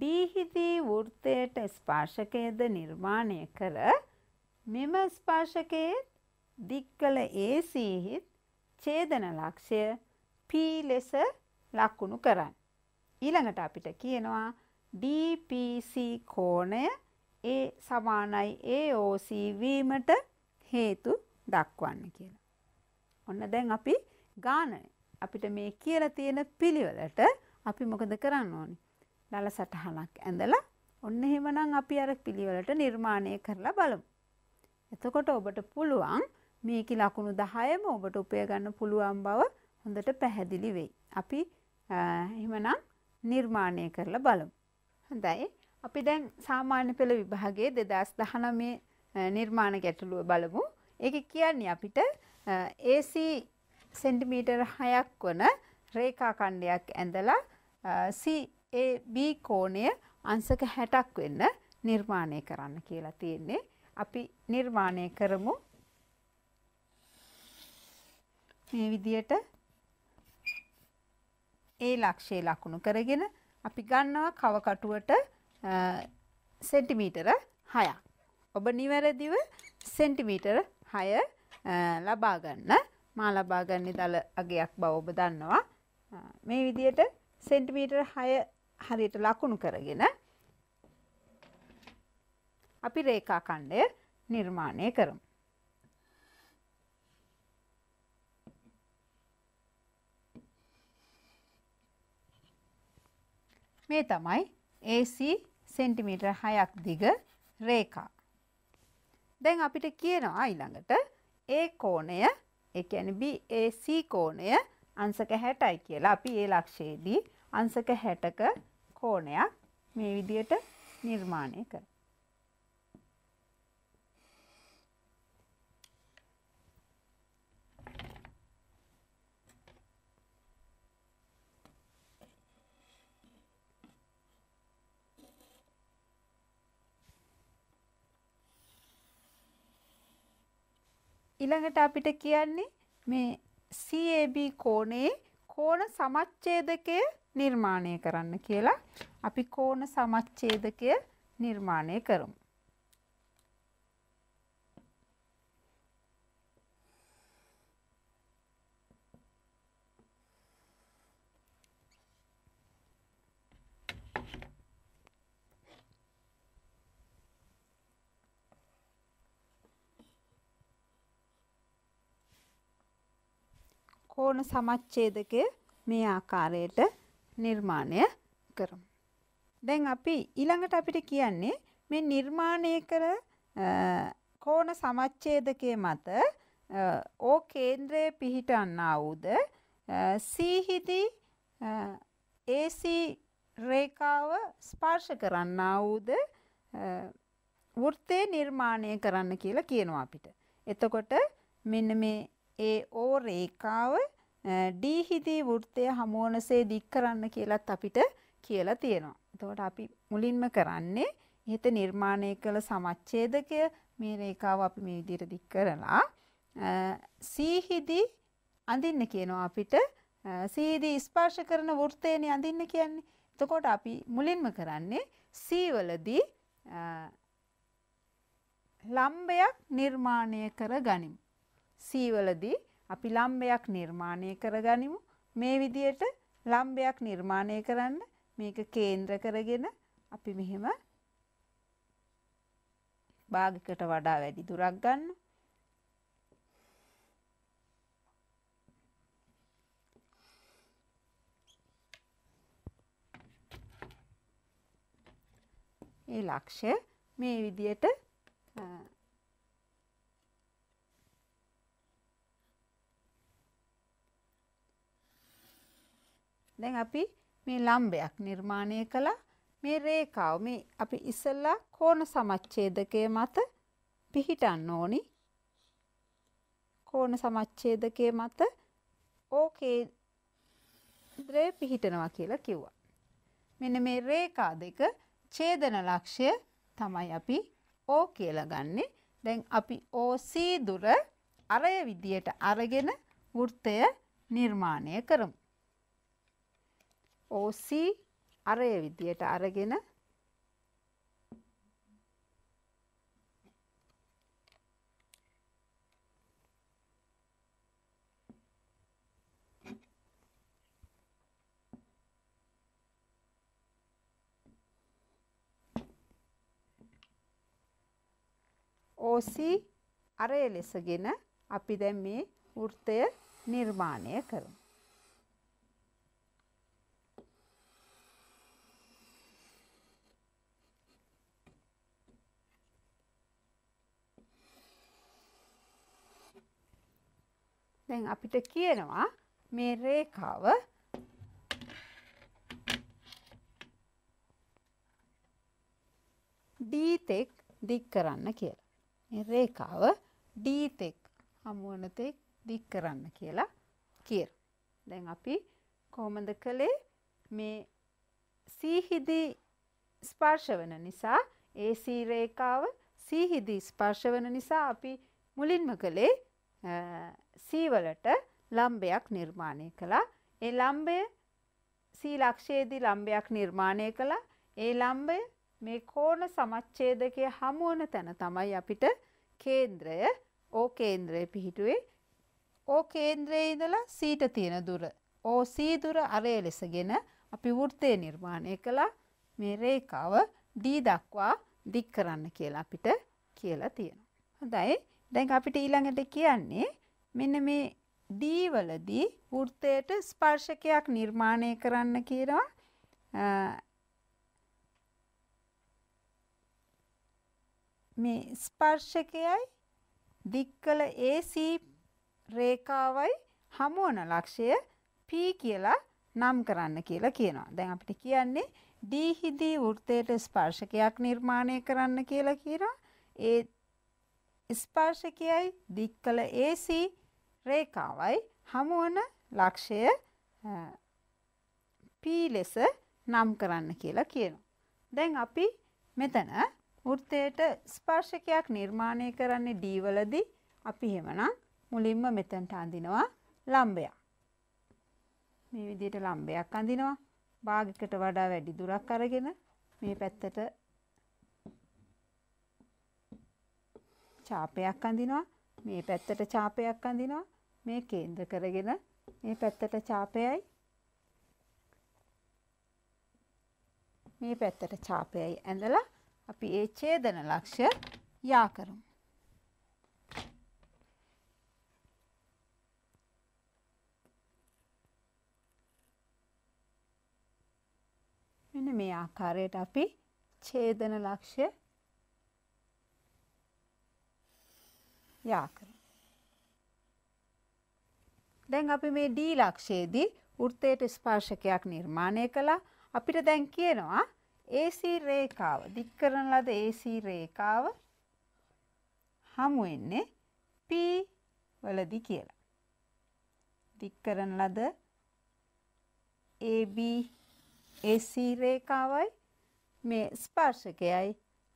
B හිදී වෘත්තයට ස්පර්ශකයේද නිර්මාණය කර මෙම ස්පර්ශකයේ දික්කල A C හිත් ඡේදන ලක්ෂය P ලෙස ලකුණු කරන්න. ඊළඟට අපිට කියනවා D P C කෝණය A සමානයි A O C වීමට හේතු දක්වන්න කියලා. ඔන්න දැන් අපි ගානනේ. අපිට මේ කියලා තියෙන පිළිවෙලට අපි මොකද කරන්න ඕනේ? දල සටහනක් ඇඳලා ඔන්න එහෙමනම් අපි අර පිළිවෙලට නිර්මාණය කරලා බලමු. එතකොට ඔබට පුළුවන් මේකේ ලකුණු දහයම ඔබට උපය ගන්න පුළුවන් බව හොඳට පැහැදිලි වෙයි. අපි එහෙමනම් නිර්මාණය කරලා බලමු. හොඳයි. අපි දැන් සාමාන්‍ය පෙළ විභාගයේ දෙදහස් දහනවය නිර්මාණ ගැටලුව බලමු. ඒක කියන්නේ අපිට A C සෙන්ටිමීටර් හයක් වන රේඛා ඛණ්ඩයක් ඇඳලා C A B කෝණය අංශක හැටක් වෙන්න නිර්මාණය කරන්න කියලා තියෙන්නේ. අපි නිර්මාණය කරමු මේ විදියට. ඒ ලක්ෂයේ ලකුණු කරගෙන අපි ගන්නවා කවකටුවට සෙන්ටිමීටර හයක්. ඔබ නිවැරදිව සෙන්ටිමීටර හය ලබා ගන්න. මා ලබා ගන්නේ දල අගයක් බව ඔබ දන්නවා. මේ විදියට සෙන්ටිමීටර හය හරියට ලකුණු කරගෙන අපි රේඛා ඛණ්ඩය නිර්මාණය කරමු. මේ තමයි A C සෙන්ටිමීටර හයක් දිග රේඛා. දැන් අපිට කියනවා ඊළඟට A කෝණය, ඒ කියන්නේ B A C කෝණය අංශක හැටයි කියලා. අපි ඒ ලක්ෂයේදී අංශක හැටක කෝණයක් මේ විදියට නිර්මාණය කරමු. ඊළඟට අපිට කියන්නේ මේ C A B කෝණයේ කෝණ සමච්ඡේදකය නිර්මාණය කරන්න කියලා. අපි කෝණ සමච්ඡේදකය නිර්මාණය කරමු. කෝණ සමච්ඡේදකය මේ ආකාරයට නිර්මාණය කරමු. දැන් අපි ඊළඟට අපිට කියන්නේ මේ නිර්මාණය කර කෝණ සමච්ඡේදකයේ මත ඕ කේන්ද්‍රයේ පිහිටන්නා වූද C හිදී A C රේඛාව ස්පර්ශ කරන්නා වූද වෘත්තය නිර්මාණය කරන්න කියලා කියනවා අපිට. එතකොට මෙන්න මේ A O රේඛාව D හිදී වෘත්තය හමුවනසේ දික් කරන්න කියලාත් අපිට කියලා තියෙනවා. එතකොට අපි මුලින්ම කරන්නේ හිත නිර්මාණය කළ සමච්ඡේදකය මේ රේඛාව අපි මේ විදිහට දික් කරලා C හිදී අඳින්න කියනවා අපිට. C හිදී ස්පර්ශ කරන වෘත්තයනේ අඳින්න කියන්නේ. එතකොට අපි මුලින්ම කරන්නේ C වලදී ලම්බයක් නිර්මාණය කරගනිමු. C වලදී අපි ලම්බයක් නිර්මාණය කරගනිමු. මේ විදිහට ලම්බයක් නිර්මාණය කරන්න මේක කේන්ද්‍ර කරගෙන අපි මෙහෙම භාගයකට වඩා වැඩි දුරක් ගන්න. ඒ ලක්ෂ්‍ය මේ විදිහට දැන් අපි මේ ලම්බයක් නිර්මාණය කළා. මේ රේඛාව මේ අපි ඉස්සලා කෝණ සමච්ඡේදකයේ මත පිහිටන්න ඕනි. කෝණ සමච්ඡේදකයේ මත ඕකේ ද්‍රේ පිහිටනවා කියලා කිව්වා. මෙන්න මේ රේඛා දෙක ඡේදන ලක්ෂ්‍ය තමයි අපි O කියලා ගන්නෙ. දැන් අපි O C දුර අරය විදියට අරගෙන වෘත්තය නිර්මාණය කරමු. O C අරය විදියට අරගෙන O C අරය ලෙසගෙන අපි දැන් මේ වෘත්තය නිර්මාණය කරමු. දැන් අපිට කියනවා මේ රේඛාව D තෙක් දික් කරන්න කියලා. රේඛාව D තෙක් හමුවන තෙක් දික් කරන්න කියලා කියන. දැන් අපි කොහොමද කළේ? මේ C හිදී ස්පර්ශ වෙන නිසා A C රේඛාව C හිදී ස්පර්ශ වෙන නිසා අපි මුලින්ම කළේ C වලට ලම්බයක් නිර්මාණය කළා. ඒ ලම්බය C ලක්ෂයේදී ලම්බයක් නිර්මාණය කළා. ඒ ලම්බය මේ කෝණ සමච්ඡේදකයේ හමුවන තැන තමයි අපිට කේන්ද්‍රය O කේන්ද්‍රයේ පිහිටුවේ. O කේන්ද්‍රයේ ඉඳලා C ට තියෙන දුර O C දුර අරය ලෙසගෙන අපි වෘත්තය නිර්මාණය කළා. මේ රේඛාව D දක්වා දික් කරන්න කියලා අපිට කියලා තියෙනවා. හොඳයි. දැන් අපිට ඊළඟට කියන්නේ මෙන්න මේ D වලදී වෘත්තයට ස්පර්ශකයක් නිර්මාණය කරන්න කියනවා. මේ ස්පර්ශකයයි දික්කල A C රේඛාවයි හමුවන ලක්ෂ්‍ය P කියලා නම් කරන්න කියලා කියනවා. දැන් අපිට කියන්නේ D හිදී වෘත්තයට ස්පර්ශකයක් නිර්මාණය කරන්න කියලා කියනවා. ඒ ස්පර්ශකයයි දික්කල A C රේඛාවයි හමුවන ලක්ෂ්‍ය P ලෙස නම් කරන්න කියලා කියනවා. දැන් අපි මෙතන වෘත්තයට ස්පර්ශකයක් නිර්මාණය කරන්නේ D වලදී. අපි එහෙමනම් මුලින්ම මෙතනට අඳිනවා ලම්බයක්. මේ විදිහට ලම්බයක් අඳිනවා. භාගයකට වඩා වැඩි දුරක් අරගෙන මේ පැත්තට ඡාපයක් අඳිනවා. මේ පැත්තට ඡාපයක් අඳිනවා. මේ කේන්ද්‍ර කරගෙන මේ පැත්තට ඡාපයයි මේ පැත්තට ඡාපයයි ඇඳලා අපි ඒ ඡේදන ලක්ෂ්‍ය යා කරමු. මෙන්න මේ ආකාරයට අපි ඡේදන ලක්ෂ්‍ය යා කරමු. දැන් අපි මේ D ලක්ෂ්‍යයේදී වෘත්තයට ස්පර්ශකයක් නිර්මාණය කළා. අපිට දැන් කියනවා AC රේඛාව දික් කරන ලද AC රේඛාව හමු වෙන්නේ P වලදී කියලා. දික් කරන ලද AB AC රේඛාවයි මේ ස්පර්ශකයයි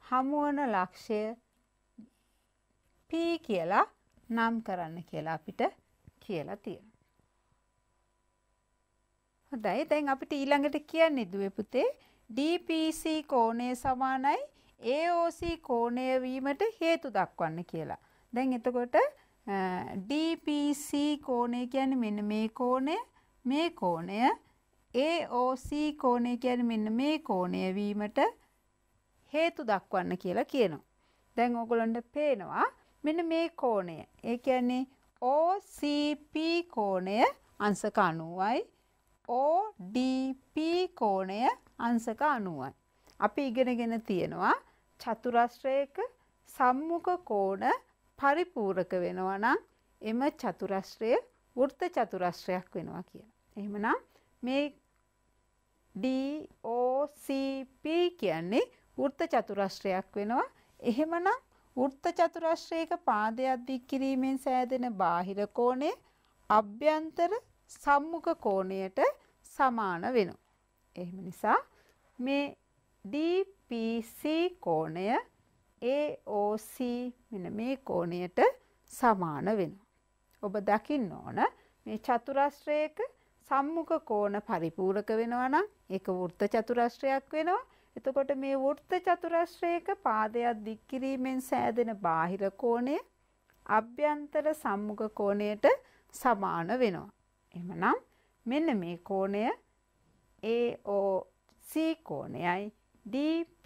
හමු වන ලක්ෂ්‍ය P කියලා නම් කරන්න කියලා අපිට කියලා තියෙනවා. හොඳයි දැන් අපිට ඊළඟට කියන්නේ දුවේ පුතේ D P C කෝණය සමානයි A O C කෝණය වීමට හේතු දක්වන්න කියලා. දැන් එතකොට D P C කෝණය කියන්නේ මෙන්න මේ කෝණය, මේ කෝණය A O C කෝණය කියන්නේ මෙන්න මේ කෝණය වීමට හේතු දක්වන්න කියලා කියනවා. දැන් ඕගොල්ලන්ට පේනවා මෙන්න මේ කෝණය. ඒ කියන්නේ O C P කෝණය අංශක අනූවයි O D P කෝණය අංශක අනූවයි. අපි ඉගෙනගෙන තියෙනවා චතුරස්‍රයක සම්මුඛ කෝණ පරිපූර්ණක වෙනවා නම් එම චතුරස්‍රය වෘත්ත චතුරස්‍රයක් වෙනවා කියලා. එහෙමනම් මේ D O C P කියන්නේ වෘත්ත චතුරස්‍රයක් වෙනවා. එහෙමනම් වෘත්ත චතුරස්‍රයක පාදයක් දික් කිරීමෙන් සෑදෙන බාහිර කෝණය අභ්‍යන්තර සම්මුඛ කෝණයට සමාන වෙනවා. එහෙම නිසා මේ D P C කෝණය A O C මෙන්න මේ කෝණයට සමාන වෙනවා. ඔබ දකින්න ඕන මේ චතුරස්‍රයක සම්මුඛ කෝණ පරිපූර්ණක වෙනවා නම් ඒක වෘත්ත චතුරස්‍රයක් වෙනවා. එතකොට මේ වෘත්ත චතුරස්‍රයක පාදයක් දික් කිරීමෙන් සෑදෙන බාහිර කෝණය අභ්‍යන්තර සම්මුඛ කෝණයට සමාන වෙනවා. එහෙමනම් මෙන්න මේ කෝණය A O C කෝණයයි D P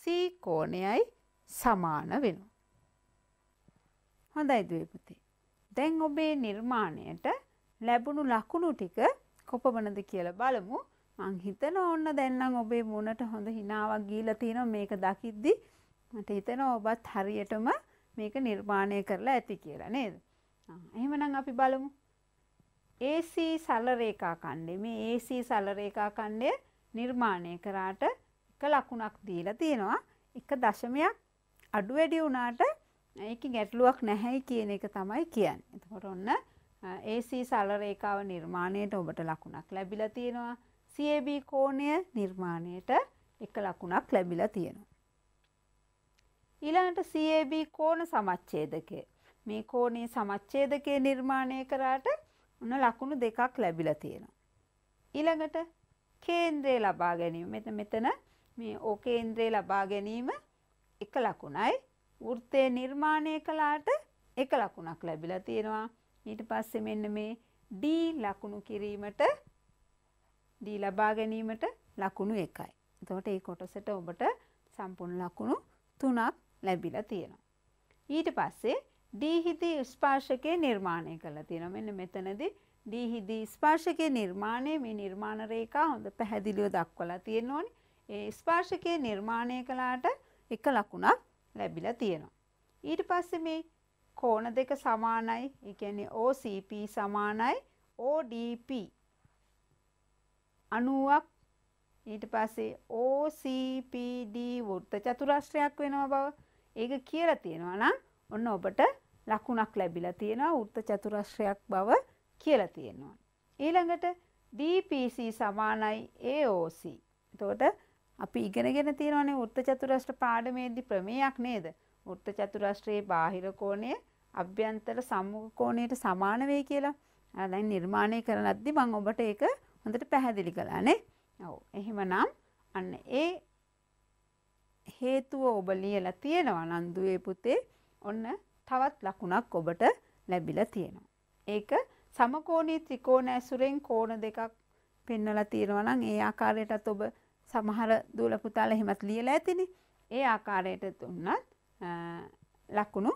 C කෝණයයි සමාන වෙනවා. හොඳයි දුවේ පුතේ. දැන් ඔබේ නිර්මාණයට ලැබුණු ලකුණු ටික කොපමණද කියලා බලමු. මං හිතනවා ඔන්න දැන් නම් ඔබේ මුණට හොඳ හිනාවක් ගිහිලා තියෙනවා. මේක දකිද්දි මට හිතෙනවා ඔබත් හරියටම මේක නිර්මාණය කරලා ඇති කියලා නේද? ආ එහෙමනම් අපි බලමු. A C සල රේඛා ඛණ්ඩය මේ A C සල රේඛා ඛණ්ඩය නිර්මාණය කරාට එක ලකුණක් දීලා තියෙනවා. එක දශමයක් අඩු වැඩි වුණාට ඒකේ ගැටලුවක් නැහැයි කියන එක තමයි කියන්නේ. එතකොට ඔන්න A C සල රේඛාව නිර්මාණයට ඔබට ලකුණක් ලැබිලා තියෙනවා. C A B කෝණය නිර්මාණයට එක ලකුණක් ලැබිලා තියෙනවා. ඊළඟට C A B කෝණ සමච්ඡේදකය. මේ කෝණයේ සමච්ඡේදකය නිර්මාණය කරාට ඔන්න ලකුණු දෙකක් ලැබිලා තියෙනවා. ඊළඟට කේන්ද්‍රය ලබා ගැනීම. මෙතන මෙතන මේ O කේන්ද්‍රය ලබා ගැනීම එක ලකුණයි. වෘත්තය නිර්මාණය කළාට එක ලකුණක් ලැබිලා තියෙනවා. ඊට පස්සේ මෙන්න මේ D ලකුණු කිරීමට D ලබා ගැනීමට ලකුණු එකයි. එතකොට මේ කොටසට ඔබට සම්පූර්ණ ලකුණු තුනක් ලැබිලා තියෙනවා. ඊට පස්සේ D හිදී ස්පර්ශකේ නිර්මාණය කරලා තියෙනවා. මෙන්න මෙතනදී D හිදී ස්පර්ශකේ නිර්මාණය මේ නිර්මාණ රේඛා හොඳ පැහැදිලිව දක්වලා තියෙනෝනේ. ඒ ස්පර්ශකේ නිර්මාණය කළාට එක ලකුණක් ලැබිලා තියෙනවා. ඊට පස්සේ මේ කෝණ දෙක සමානයි. ඒ කියන්නේ O C P සමානයි O D P අනූවක්. ඊට පස්සේ O C P D වෘත්ත චතුරස්‍රයක් වෙනවා බව ඒක කියලා තියෙනවා නම් ඔන්න ඔබට ලකුණක් ලැබිලා තියෙනවා වෘත්ත චතුරස්‍රයක් බව කියලා තියෙනවා. ඊළඟට D P C සමානයි A O C. එතකොට අපි ඉගෙනගෙන තියෙනවානේ වෘත්ත චතුරස්‍ර පාඩමේදී ප්‍රමේයක් නේද? වෘත්ත චතුරස්‍රයේ බාහිර කෝණය අභ්‍යන්තර සම්මුඛ කෝණයට සමාන වෙයි කියලා. දැන් නිර්මාණය කරනද්දී මම ඔබට ඒක හොඳට පැහැදිලි කළානේ. ඔව්. එහෙමනම් අන්න ඒ හේතුව ඔබ ලියලා තියෙනවා නන්දුවේ පුතේ. ඔන්න තවත් ලකුණක් ඔබට ලැබිලා තියෙනවා. ඒක සමකෝණී ත්‍රිකෝණ ඇසුරෙන් කෝණ දෙකක් පෙන්වලා තියෙනවා නම් ඒ ආකාරයටත් ඔබ සමහර දුවලා පුතාලා එහෙමත් ලියලා ඇතිනේ. ඒ ආකාරයට තුනත් ලකුණු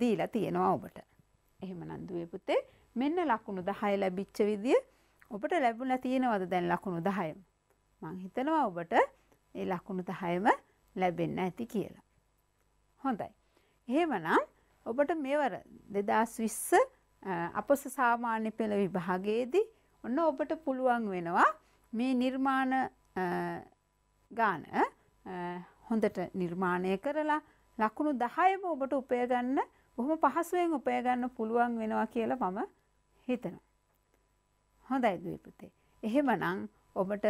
දීලා තියෙනවා ඔබට. එහෙමනම් දුවේ පුතේ මෙන්න ලකුණු දහය ලැබිච්ච විදිය ඔබට ලැබුණා. තියෙනවද දැන් ලකුණු දහයම? මම මං හිතනවා ඔබට ඒ ලකුණු දහයම ලැබෙන්න ඇති කියලා. හොඳයි. එහෙමනම් ඔබට මේවර දෙදාස් විස්ස අපොස සාමාන්‍ය පෙළ විභාගයේදී ඔන්න ඔබට පුළුවන් වෙනවා මේ නිර්මාණ ගාන හොඳට නිර්මාණය කරලා ලකුණු දහයම ඔබට උපය ගන්න බොහොම පහසුවෙන් උපය ගන්න පුළුවන් වෙනවා කියලා මම හිතනවා. හොඳයි දුවේ පුතේ. එහෙමනම් ඔබට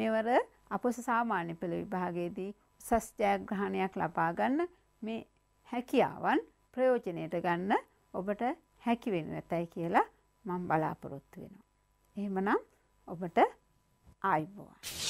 මෙවර අපොස සාමාන්‍ය පෙළ විභාගයේදී උසස් ජයග්‍රහණයක් ලබා ගන්න මේ හැකියාවන් ප්‍රයෝජනයට ගන්න ඔබට හැකි වෙනු ඇතයි කියලා මම බලාපොරොත්තු වෙනවා. එහෙමනම් ඔබට ආයුබෝවන්.